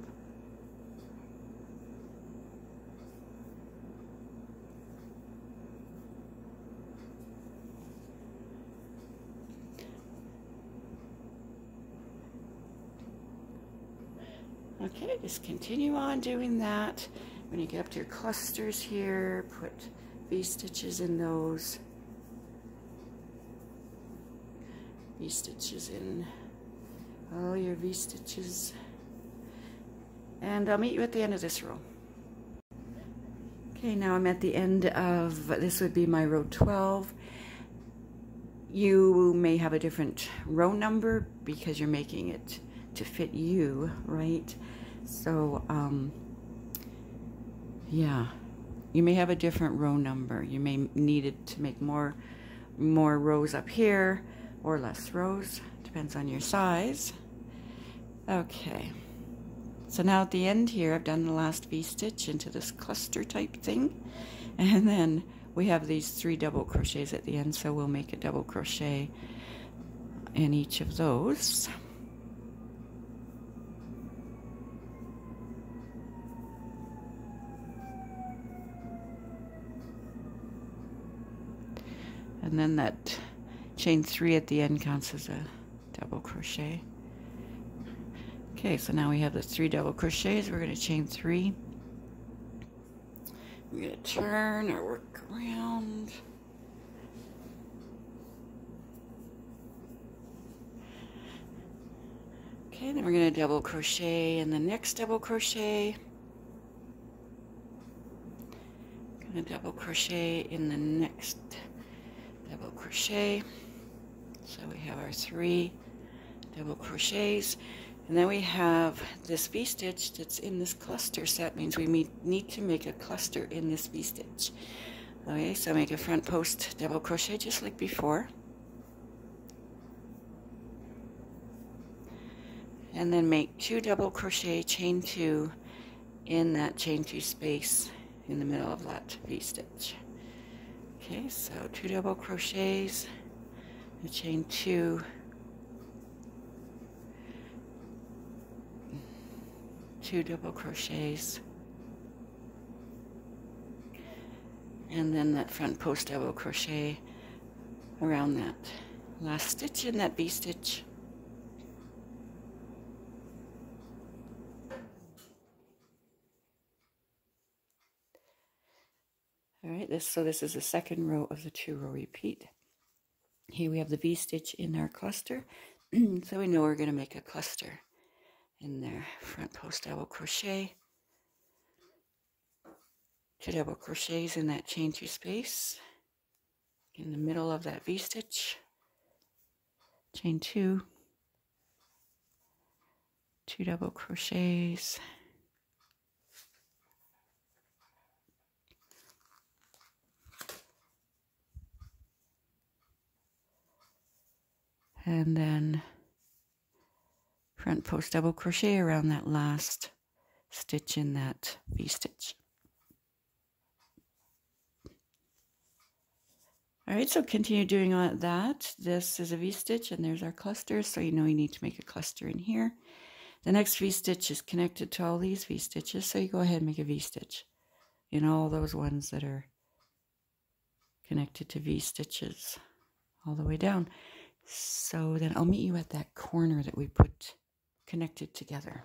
Okay, just continue on doing that. When you get up to your clusters here, put V-stitches in those. V-stitches in all your V-stitches. And I'll meet you at the end of this row. Okay, now I'm at the end of, this would be my row 12. You may have a different row number because you're making it to fit you, right? So, yeah, you may have a different row number. You may need it to make more rows up here, or less rows, depends on your size. Okay, so now at the end here, I've done the last V-stitch into this cluster type thing, and then we have these 3 double crochets at the end, so we'll make a double crochet in each of those. And then that chain 3 at the end counts as a double crochet. Okay, so now we have the 3 double crochets. We're going to chain 3. We're going to turn or work around. Okay, then we're going to double crochet in the next double crochet. Going to double crochet in the next double crochet. So we have our 3 double crochets, and then we have this V-stitch that's in this cluster, so that means we need to make a cluster in this V-stitch. Okay, so make a front post double crochet just like before, and then make 2 double crochet, chain 2 in that chain 2 space in the middle of that V-stitch. Okay, so 2 double crochets, a chain 2 double crochets, and then that front post double crochet around that last stitch in that V-stitch. Alright, so this is the second row of the 2-row repeat. Here we have the V-stitch in our cluster, so we know we're going to make a cluster in there. Front post double crochet, 2 double crochets in that chain 2 space, in the middle of that V-stitch, chain 2, 2 double crochets, and then front post double crochet around that last stitch in that V-stitch. All right, so continue doing on that. This is a V-stitch, and there's our cluster, so you know you need to make a cluster in here. The next V-stitch is connected to all these V-stitches, so you go ahead and make a V-stitch in all those ones that are connected to V-stitches all the way down. So then I'll meet you at that corner that we put connected together.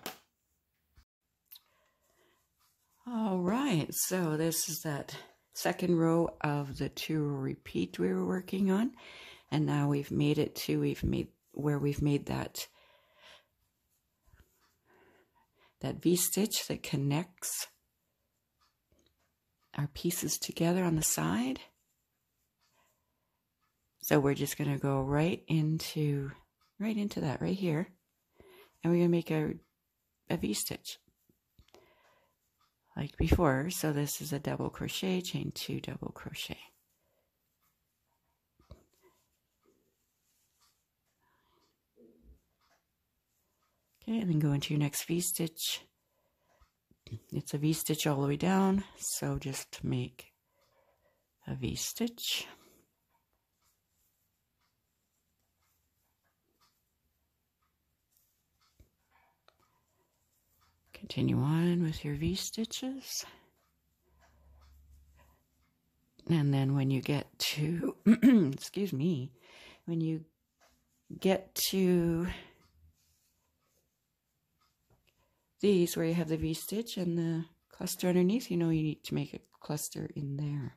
All right, so this is that second row of the 2-row repeat we were working on, and now we've made it to where we've made that V-stitch that connects our pieces together on the side. So we're just going to go right into that right here, and we're going to make a V-stitch like before. So this is a double crochet, chain 2, double crochet. Okay, and then go into your next V-stitch. It's a V-stitch all the way down, so just make a V-stitch. Continue on with your V-stitches. And then when you get to, excuse me, when you get to these where you have the V-stitch and the cluster underneath, you know you need to make a cluster in there.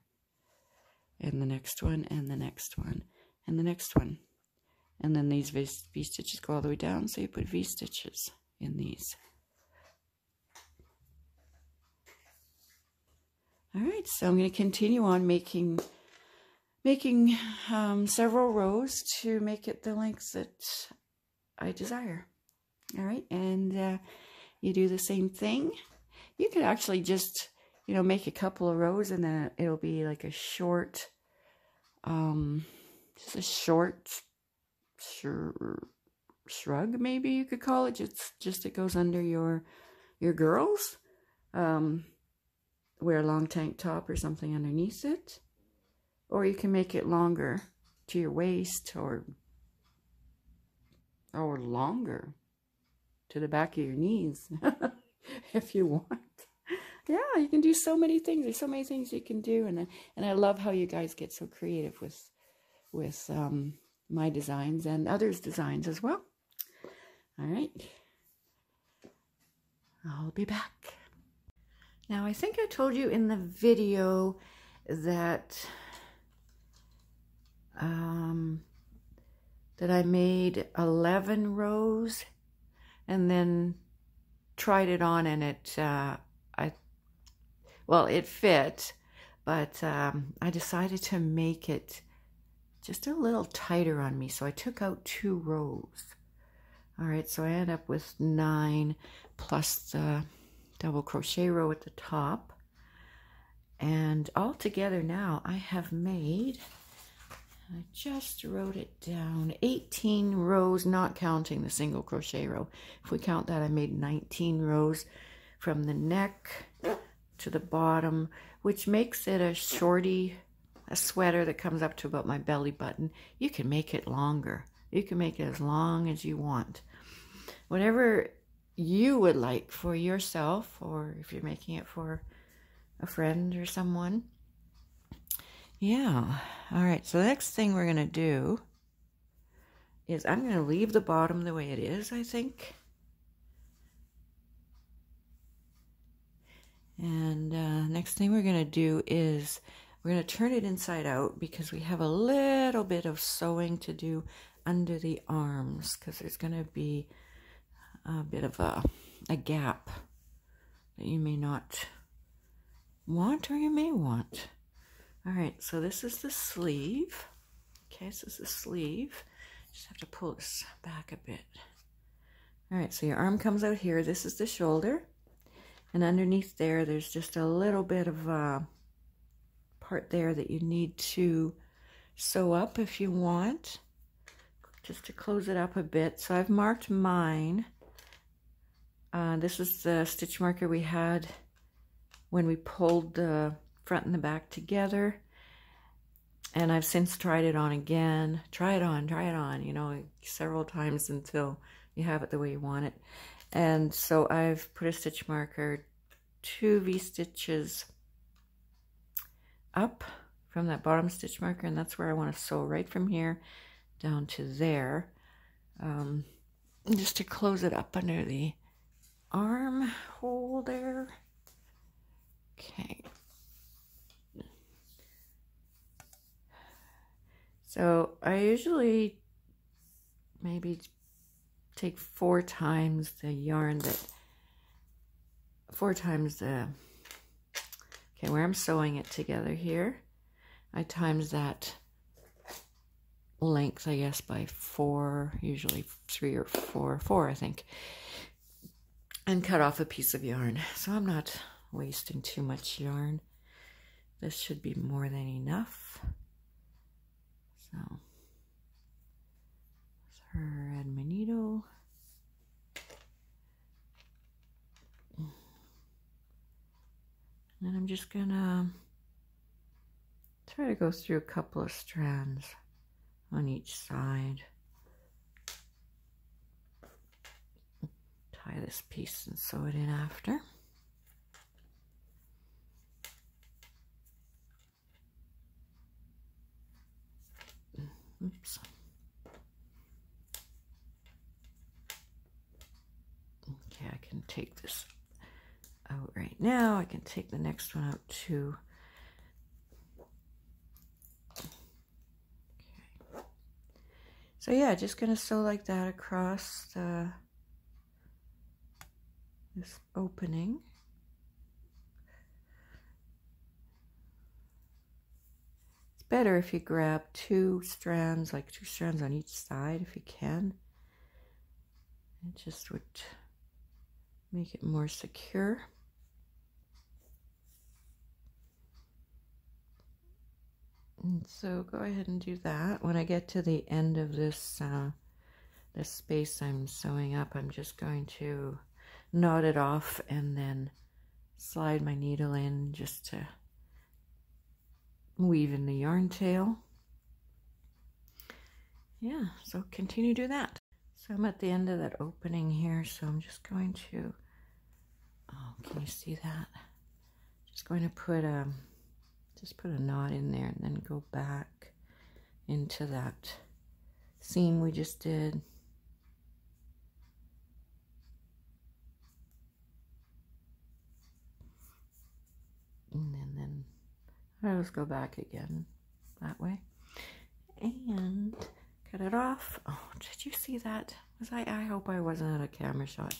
And the next one, and the next one, and the next one. And then these V-stitches go all the way down, so you put V-stitches in these. All right, so I'm going to continue on making several rows to make it the length that I desire. All right, and you do the same thing. You could actually just, you know, make a couple of rows, and then it'll be like a short, just a short shrug, maybe you could call it. It's just it goes under your girls. Wear a long tank top or something underneath it, or you can make it longer to your waist or longer to the back of your knees if you want. Yeah, you can do so many things. There's so many things you can do, and I love how you guys get so creative with my designs and others' designs as well. All right, I'll be back. Now, I think I told you in the video that I made 11 rows and then tried it on, and it it fit, but I decided to make it just a little tighter on me, so I took out 2 rows. All right, so I end up with 9 plus the double crochet row at the top, and all together now I have made, I just wrote it down, 18 rows, not counting the single crochet row. If we count that, I made 19 rows from the neck to the bottom, which makes it a shorty, a sweater that comes up to about my belly button. You can make it longer, you can make it as long as you want, whatever you would like for yourself, or if you're making it for a friend or someone. Yeah. All right, so the next thing we're going to do is I'm going to leave the bottom the way it is, I think, and next thing we're going to do is we're going to turn it inside out, because we have a little bit of sewing to do under the arms, because there's going to be a bit of a gap that you may not want, or you may want. All right, so this is the sleeve. Okay, this is the sleeve. Just have to pull this back a bit. All right, so your arm comes out here. This is the shoulder, and underneath there, there's just a little bit of a part there that you need to sew up if you want, just to close it up a bit. So I've marked mine. This is the stitch marker we had when we pulled the front and the back together, and I've since tried it on again. Try it on, you know, several times until you have it the way you want it. And so I've put a stitch marker 2 V-stitches up from that bottom stitch marker, and that's where I want to sew, right from here down to there, just to close it up under the arm hole there. Okay, so I usually maybe take 4 times the yarn that 4 times the, okay, where I'm sewing it together here, I times that length, I guess, by 4, usually 3 or 4, I think, and cut off a piece of yarn. So I'm not wasting too much yarn. This should be more than enough. So, thread my needle. And I'm just gonna try to go through a couple of strands on each side. Tie this piece and sew it in after. Oops. Okay, I can take this out right now. I can take the next one out too. Okay. So yeah, just gonna sew like that across this opening. Better if you grab 2 strands, like 2 strands on each side if you can. It just would make it more secure. And so go ahead and do that. When I get to the end of this, this space I'm sewing up, I'm just going to knot it off and then slide my needle in just to weave in the yarn tail. Yeah, so continue to do that. So I'm at the end of that opening here, so I'm just going to, oh, can you see that? Just going to put a, just put a knot in there and then go back into that seam we just did. And then I'll just go back again that way and cut it off. Oh, did you see that? Was I hope I wasn't out of camera shot.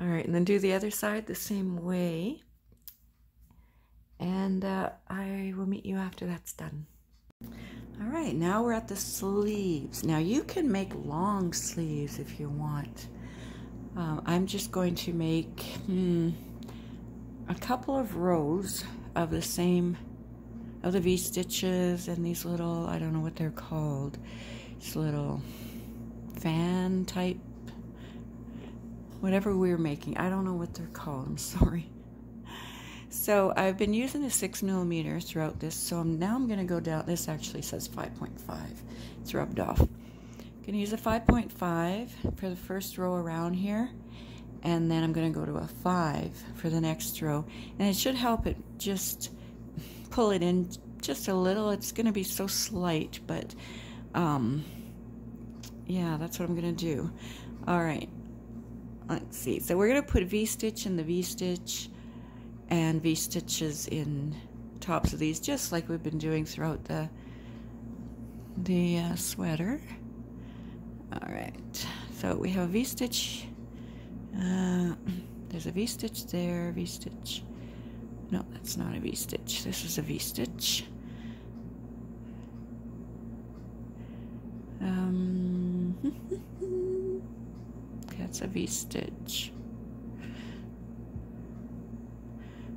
All right, and then do the other side the same way. And I will meet you after that's done. All right, now we're at the sleeves. Now you can make long sleeves if you want. I'm just going to make a couple of rows of the same, of the V-stitches and these little, I don't know what they're called, these little fan type, whatever we're making. I don't know what they're called, I'm sorry. So I've been using a 6mm throughout this, so now I'm gonna go down, this actually says 5.5, it's rubbed off. I'm gonna use a 5.5 for the first row around here. And then I'm going to go to a 5 for the next row, and it should help it just pull it in just a little. It's going to be so slight, but yeah, that's what I'm going to do. All right, let's see. So we're going to put V-stitch in the V-stitch and V-stitches in tops of these, just like we've been doing throughout the sweater. All right, so we have a V-stitch. There's a V-stitch there, V-stitch. No, that's not a V-stitch. This is a V-stitch. That's a V-stitch.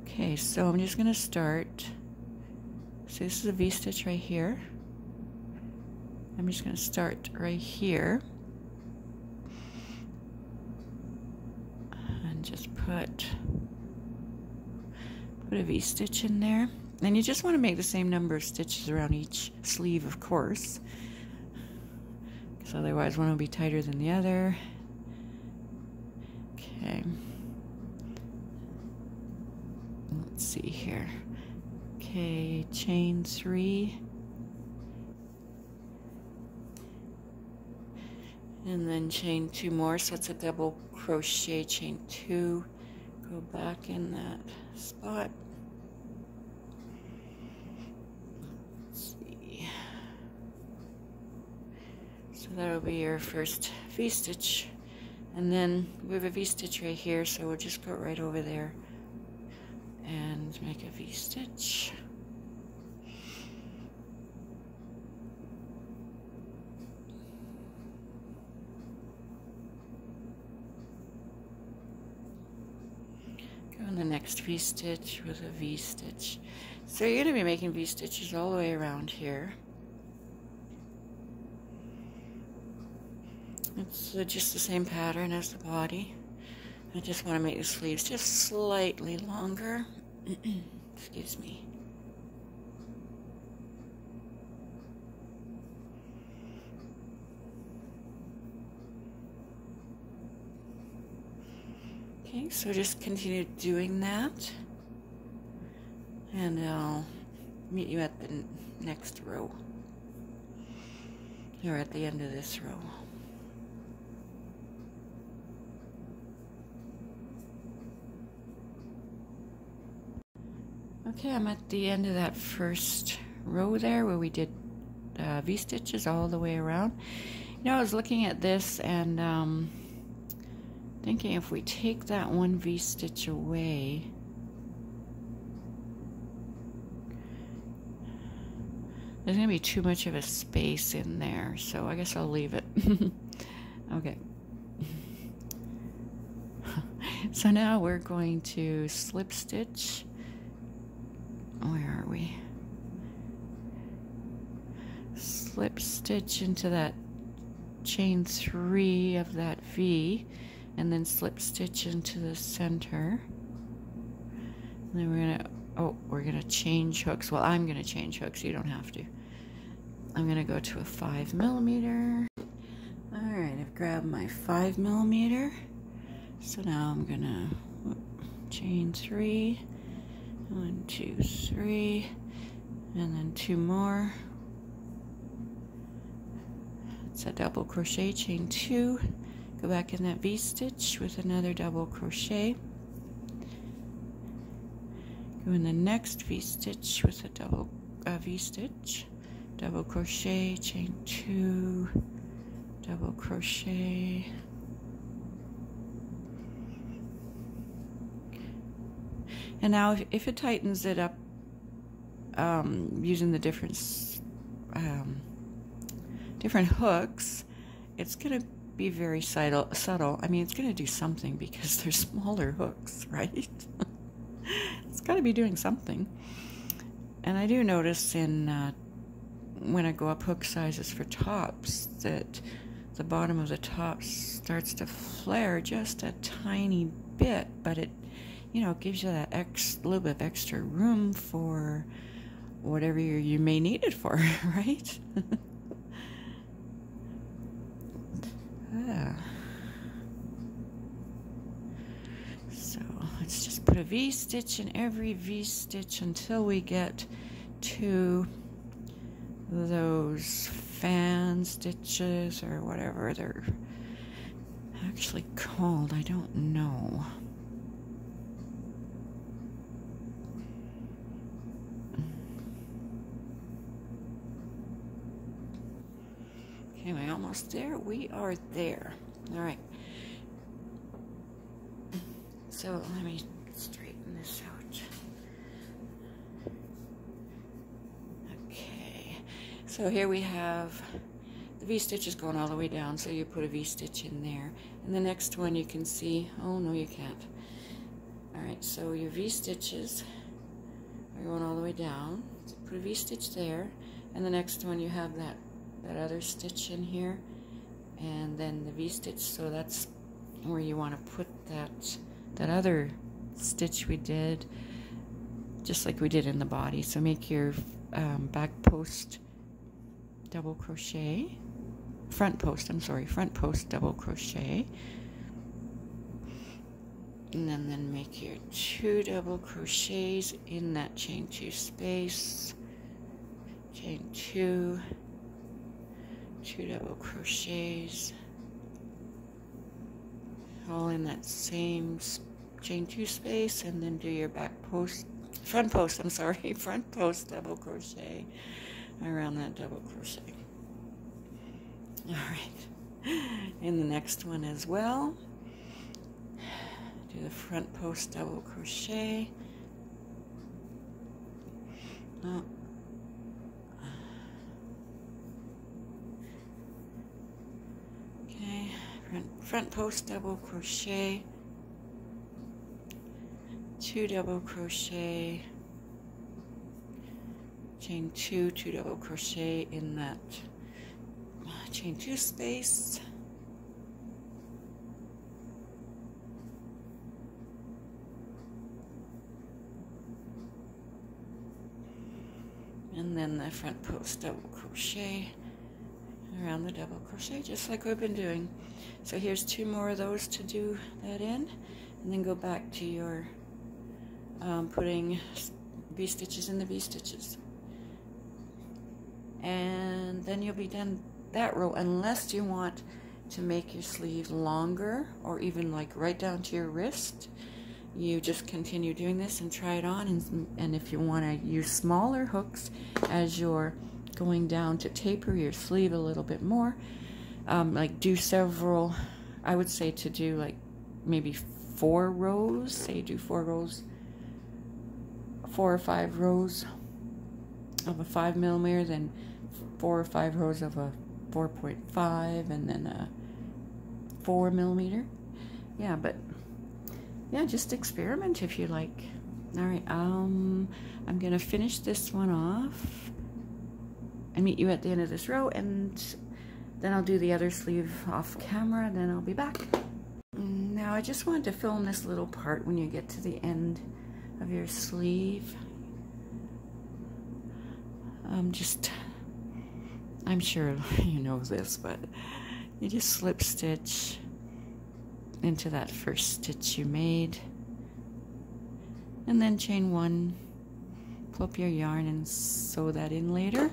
Okay, so I'm just gonna start. So this is a V-stitch right here. I'm just gonna start right here. Just put a V-stitch in there, and you just want to make the same number of stitches around each sleeve, of course, because otherwise one will be tighter than the other. Okay, let's see here. Okay, chain 3 and then chain 2 more, so it's a double crochet, chain 2, go back in that spot. Let's see. So that'll be your first V-stitch, and then we have a V-stitch right here, so we'll just go right over there and make a V-stitch. next V-stitch with a V-stitch. So you're going to be making V-stitches all the way around here. It's just the same pattern as the body. I just want to make the sleeves just slightly longer. Excuse me. Okay, so just continue doing that, and I'll meet you at the next row, or at the end of this row. Okay, I'm at the end of that first row there where we did V-stitches all the way around. You know, I was looking at this and thinking if we take that one V-stitch away, there's going to be too much of a space in there, so I guess I'll leave it. Okay. So now we're going to slip stitch. Where are we? Slip stitch into that chain three of that V, and then slip stitch into the center. And then we're gonna change hooks. Well, I'm gonna change hooks. You don't have to. I'm gonna go to a 5mm. All right, I've grabbed my 5mm. So now I'm gonna chain three. 1, 2, 3, and then 2 more. It's a double crochet, chain 2, go back in that V stitch with another double crochet, go in the next V stitch with a double V stitch, double crochet, chain 2, double crochet. And now if it tightens it up using the different hooks, it's going to be very subtle. I mean, it's going to do something because they're smaller hooks, right? It's got to be doing something. And I do notice in when I go up hook sizes for tops that the bottom of the top starts to flare just a tiny bit, but it, you know, it gives you that little bit of extra room for whatever you may need it for, right? Yeah. So let's just put a V-stitch in every V-stitch until we get to those fan stitches or whatever they're actually called. I don't know. Anyway, almost there. We are there. All right. So let me straighten this out. Okay. So here we have the V-stitch is going all the way down, so you put a V-stitch in there. And the next one you can see, oh no you can't. All right, so your V-stitches are going all the way down. So put a V-stitch there, and the next one you have that other stitch in here, and then the V-stitch, so that's where you want to put that other stitch we did, just like we did in the body. So make your back post double crochet, front post double crochet, and then make your 2 double crochets in that chain 2 space, chain 2, 2 double crochets, all in that same chain 2 space, and then do your front post double crochet around that double crochet. All right, and the next one as well, do the front post double crochet. Oh. Front post double crochet, 2 double crochet, chain 2, 2 double crochet in that chain 2 space, and then the front post double crochet around the double crochet, just like we've been doing. So here's 2 more of those to do that in, and then go back to your putting V stitches in the V stitches, and then you'll be done that row, unless you want to make your sleeve longer or even like right down to your wrist. You just continue doing this and try it on, and if you want to use smaller hooks as you're going down to taper your sleeve a little bit more, like do several, I would say to do like maybe 4 rows, say do 4 rows, 4 or 5 rows of a 5mm, then 4 or 5 rows of a 4.5, and then a 4mm. Yeah, but yeah, just experiment if you like. All right, I'm gonna finish this one off and meet you at the end of this row, and then I'll do the other sleeve off camera, and then I'll be back. Now I just wanted to film this little part when you get to the end of your sleeve. I'm sure you know this, but you just slip stitch into that first stitch you made, and then chain 1, pull up your yarn and sew that in later.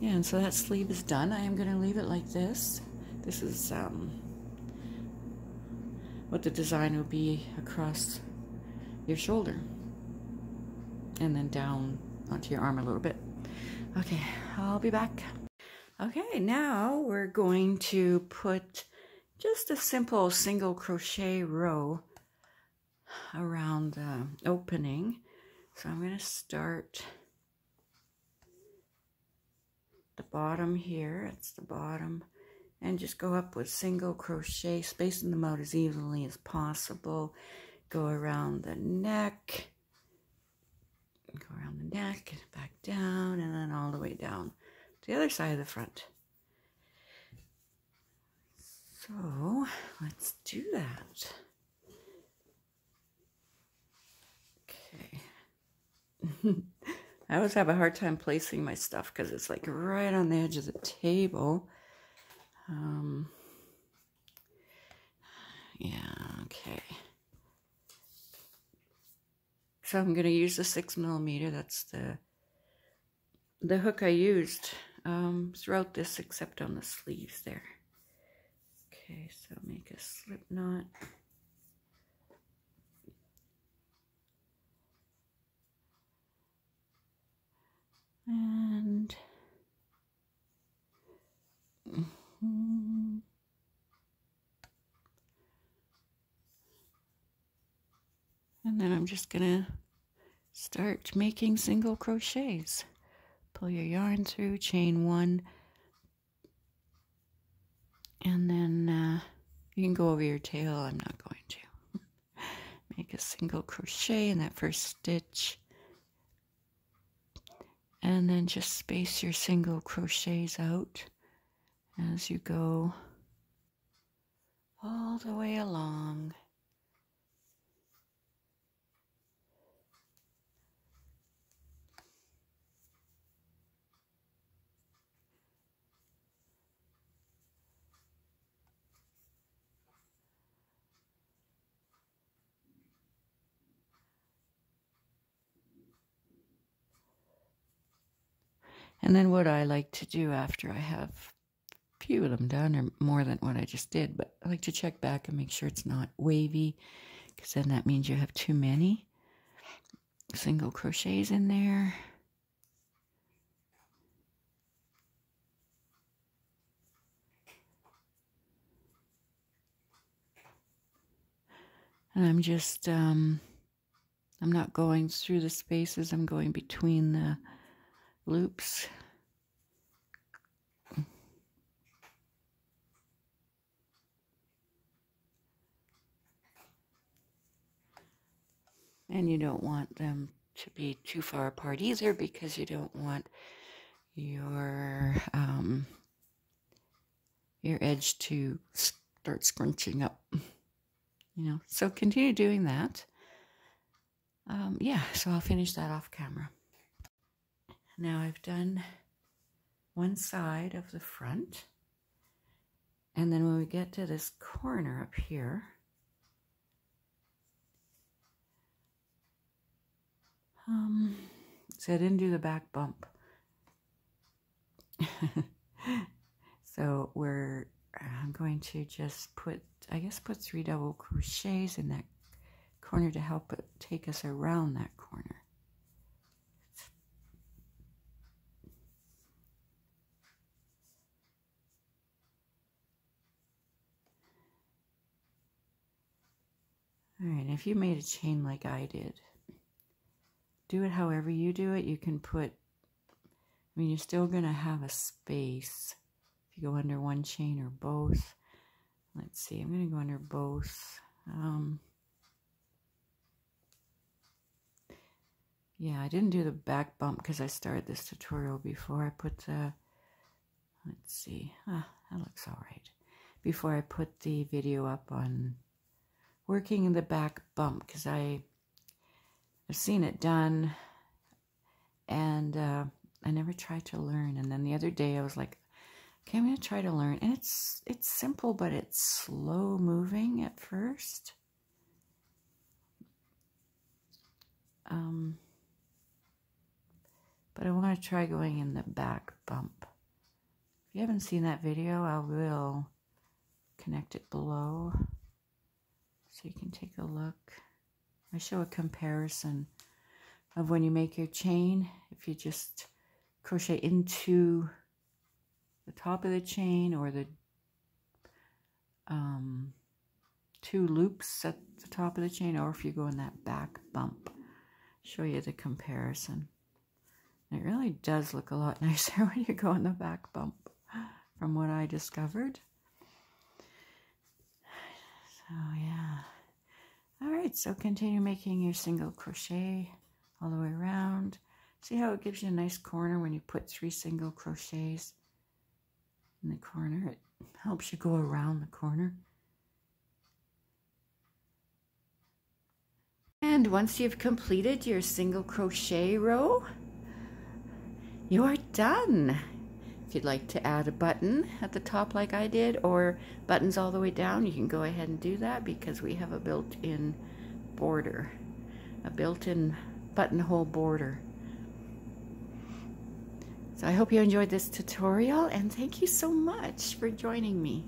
Yeah, and so that sleeve is done. I am going to leave it like this. This is what the design will be across your shoulder, and then down onto your arm a little bit. Okay, I'll be back. Okay, now we're going to put just a simple single crochet row around the opening. So I'm going to start the bottom here, it's the bottom, and just go up with single crochet, spacing them out as evenly as possible. Go around the neck, go around the neck, and back down, and then all the way down to the other side of the front. So let's do that. Okay. I always have a hard time placing my stuff because it's like right on the edge of the table. Yeah, okay. So I'm going to use the 6mm. That's the hook I used throughout this, except on the sleeves there. Okay, so make a slip knot. And then I'm just gonna start making single crochets. Pull your yarn through, chain 1, and then you can go over your tail. I'm not going to. Make a single crochet in that first stitch, and then just space your single crochets out as you go all the way along. And then what I like to do after I have a few of them done, or more than what I just did, but I like to check back and make sure it's not wavy, because then that means you have too many single crochets in there. And I'm just, I'm not going through the spaces, I'm going between the loops And you don't want them to be too far apart either, because you don't want your edge to start scrunching up, you know. So continue doing that. Yeah, so I'll finish that off camera. Now I've done one side of the front, and then when we get to this corner up here, so I didn't do the back bump. So I'm going to just put, I guess, put 3 double crochets in that corner to help it take us around that corner. All right, if you made a chain like I did, do it however you do it. You can put, I mean, you're still going to have a space if you go under one chain or both. Let's see, I'm going to go under both. Yeah, I didn't do the back bump because I started this tutorial before I put the, let's see, that looks all right. Before I put the video up on working in the back bump, because I've seen it done, and I never tried to learn. And then the other day I was like, okay, I'm going to try to learn. And it's simple, but it's slow moving at first. But I want to try going in the back bump. If you haven't seen that video, I will connect it below so you can take a look. I show a comparison of when you make your chain, if you just crochet into the top of the chain or the 2 loops at the top of the chain, or if you go in that back bump. Show you the comparison. And it really does look a lot nicer when you go in the back bump, from what I discovered. So yeah. All right, so continue making your single crochet all the way around. See how it gives you a nice corner when you put 3 single crochets in the corner? It helps you go around the corner. And once you've completed your single crochet row, you are done. If you'd like to add a button at the top like I did, or buttons all the way down, you can go ahead and do that, because we have a built-in border, a built-in buttonhole border. So I hope you enjoyed this tutorial, and thank you so much for joining me.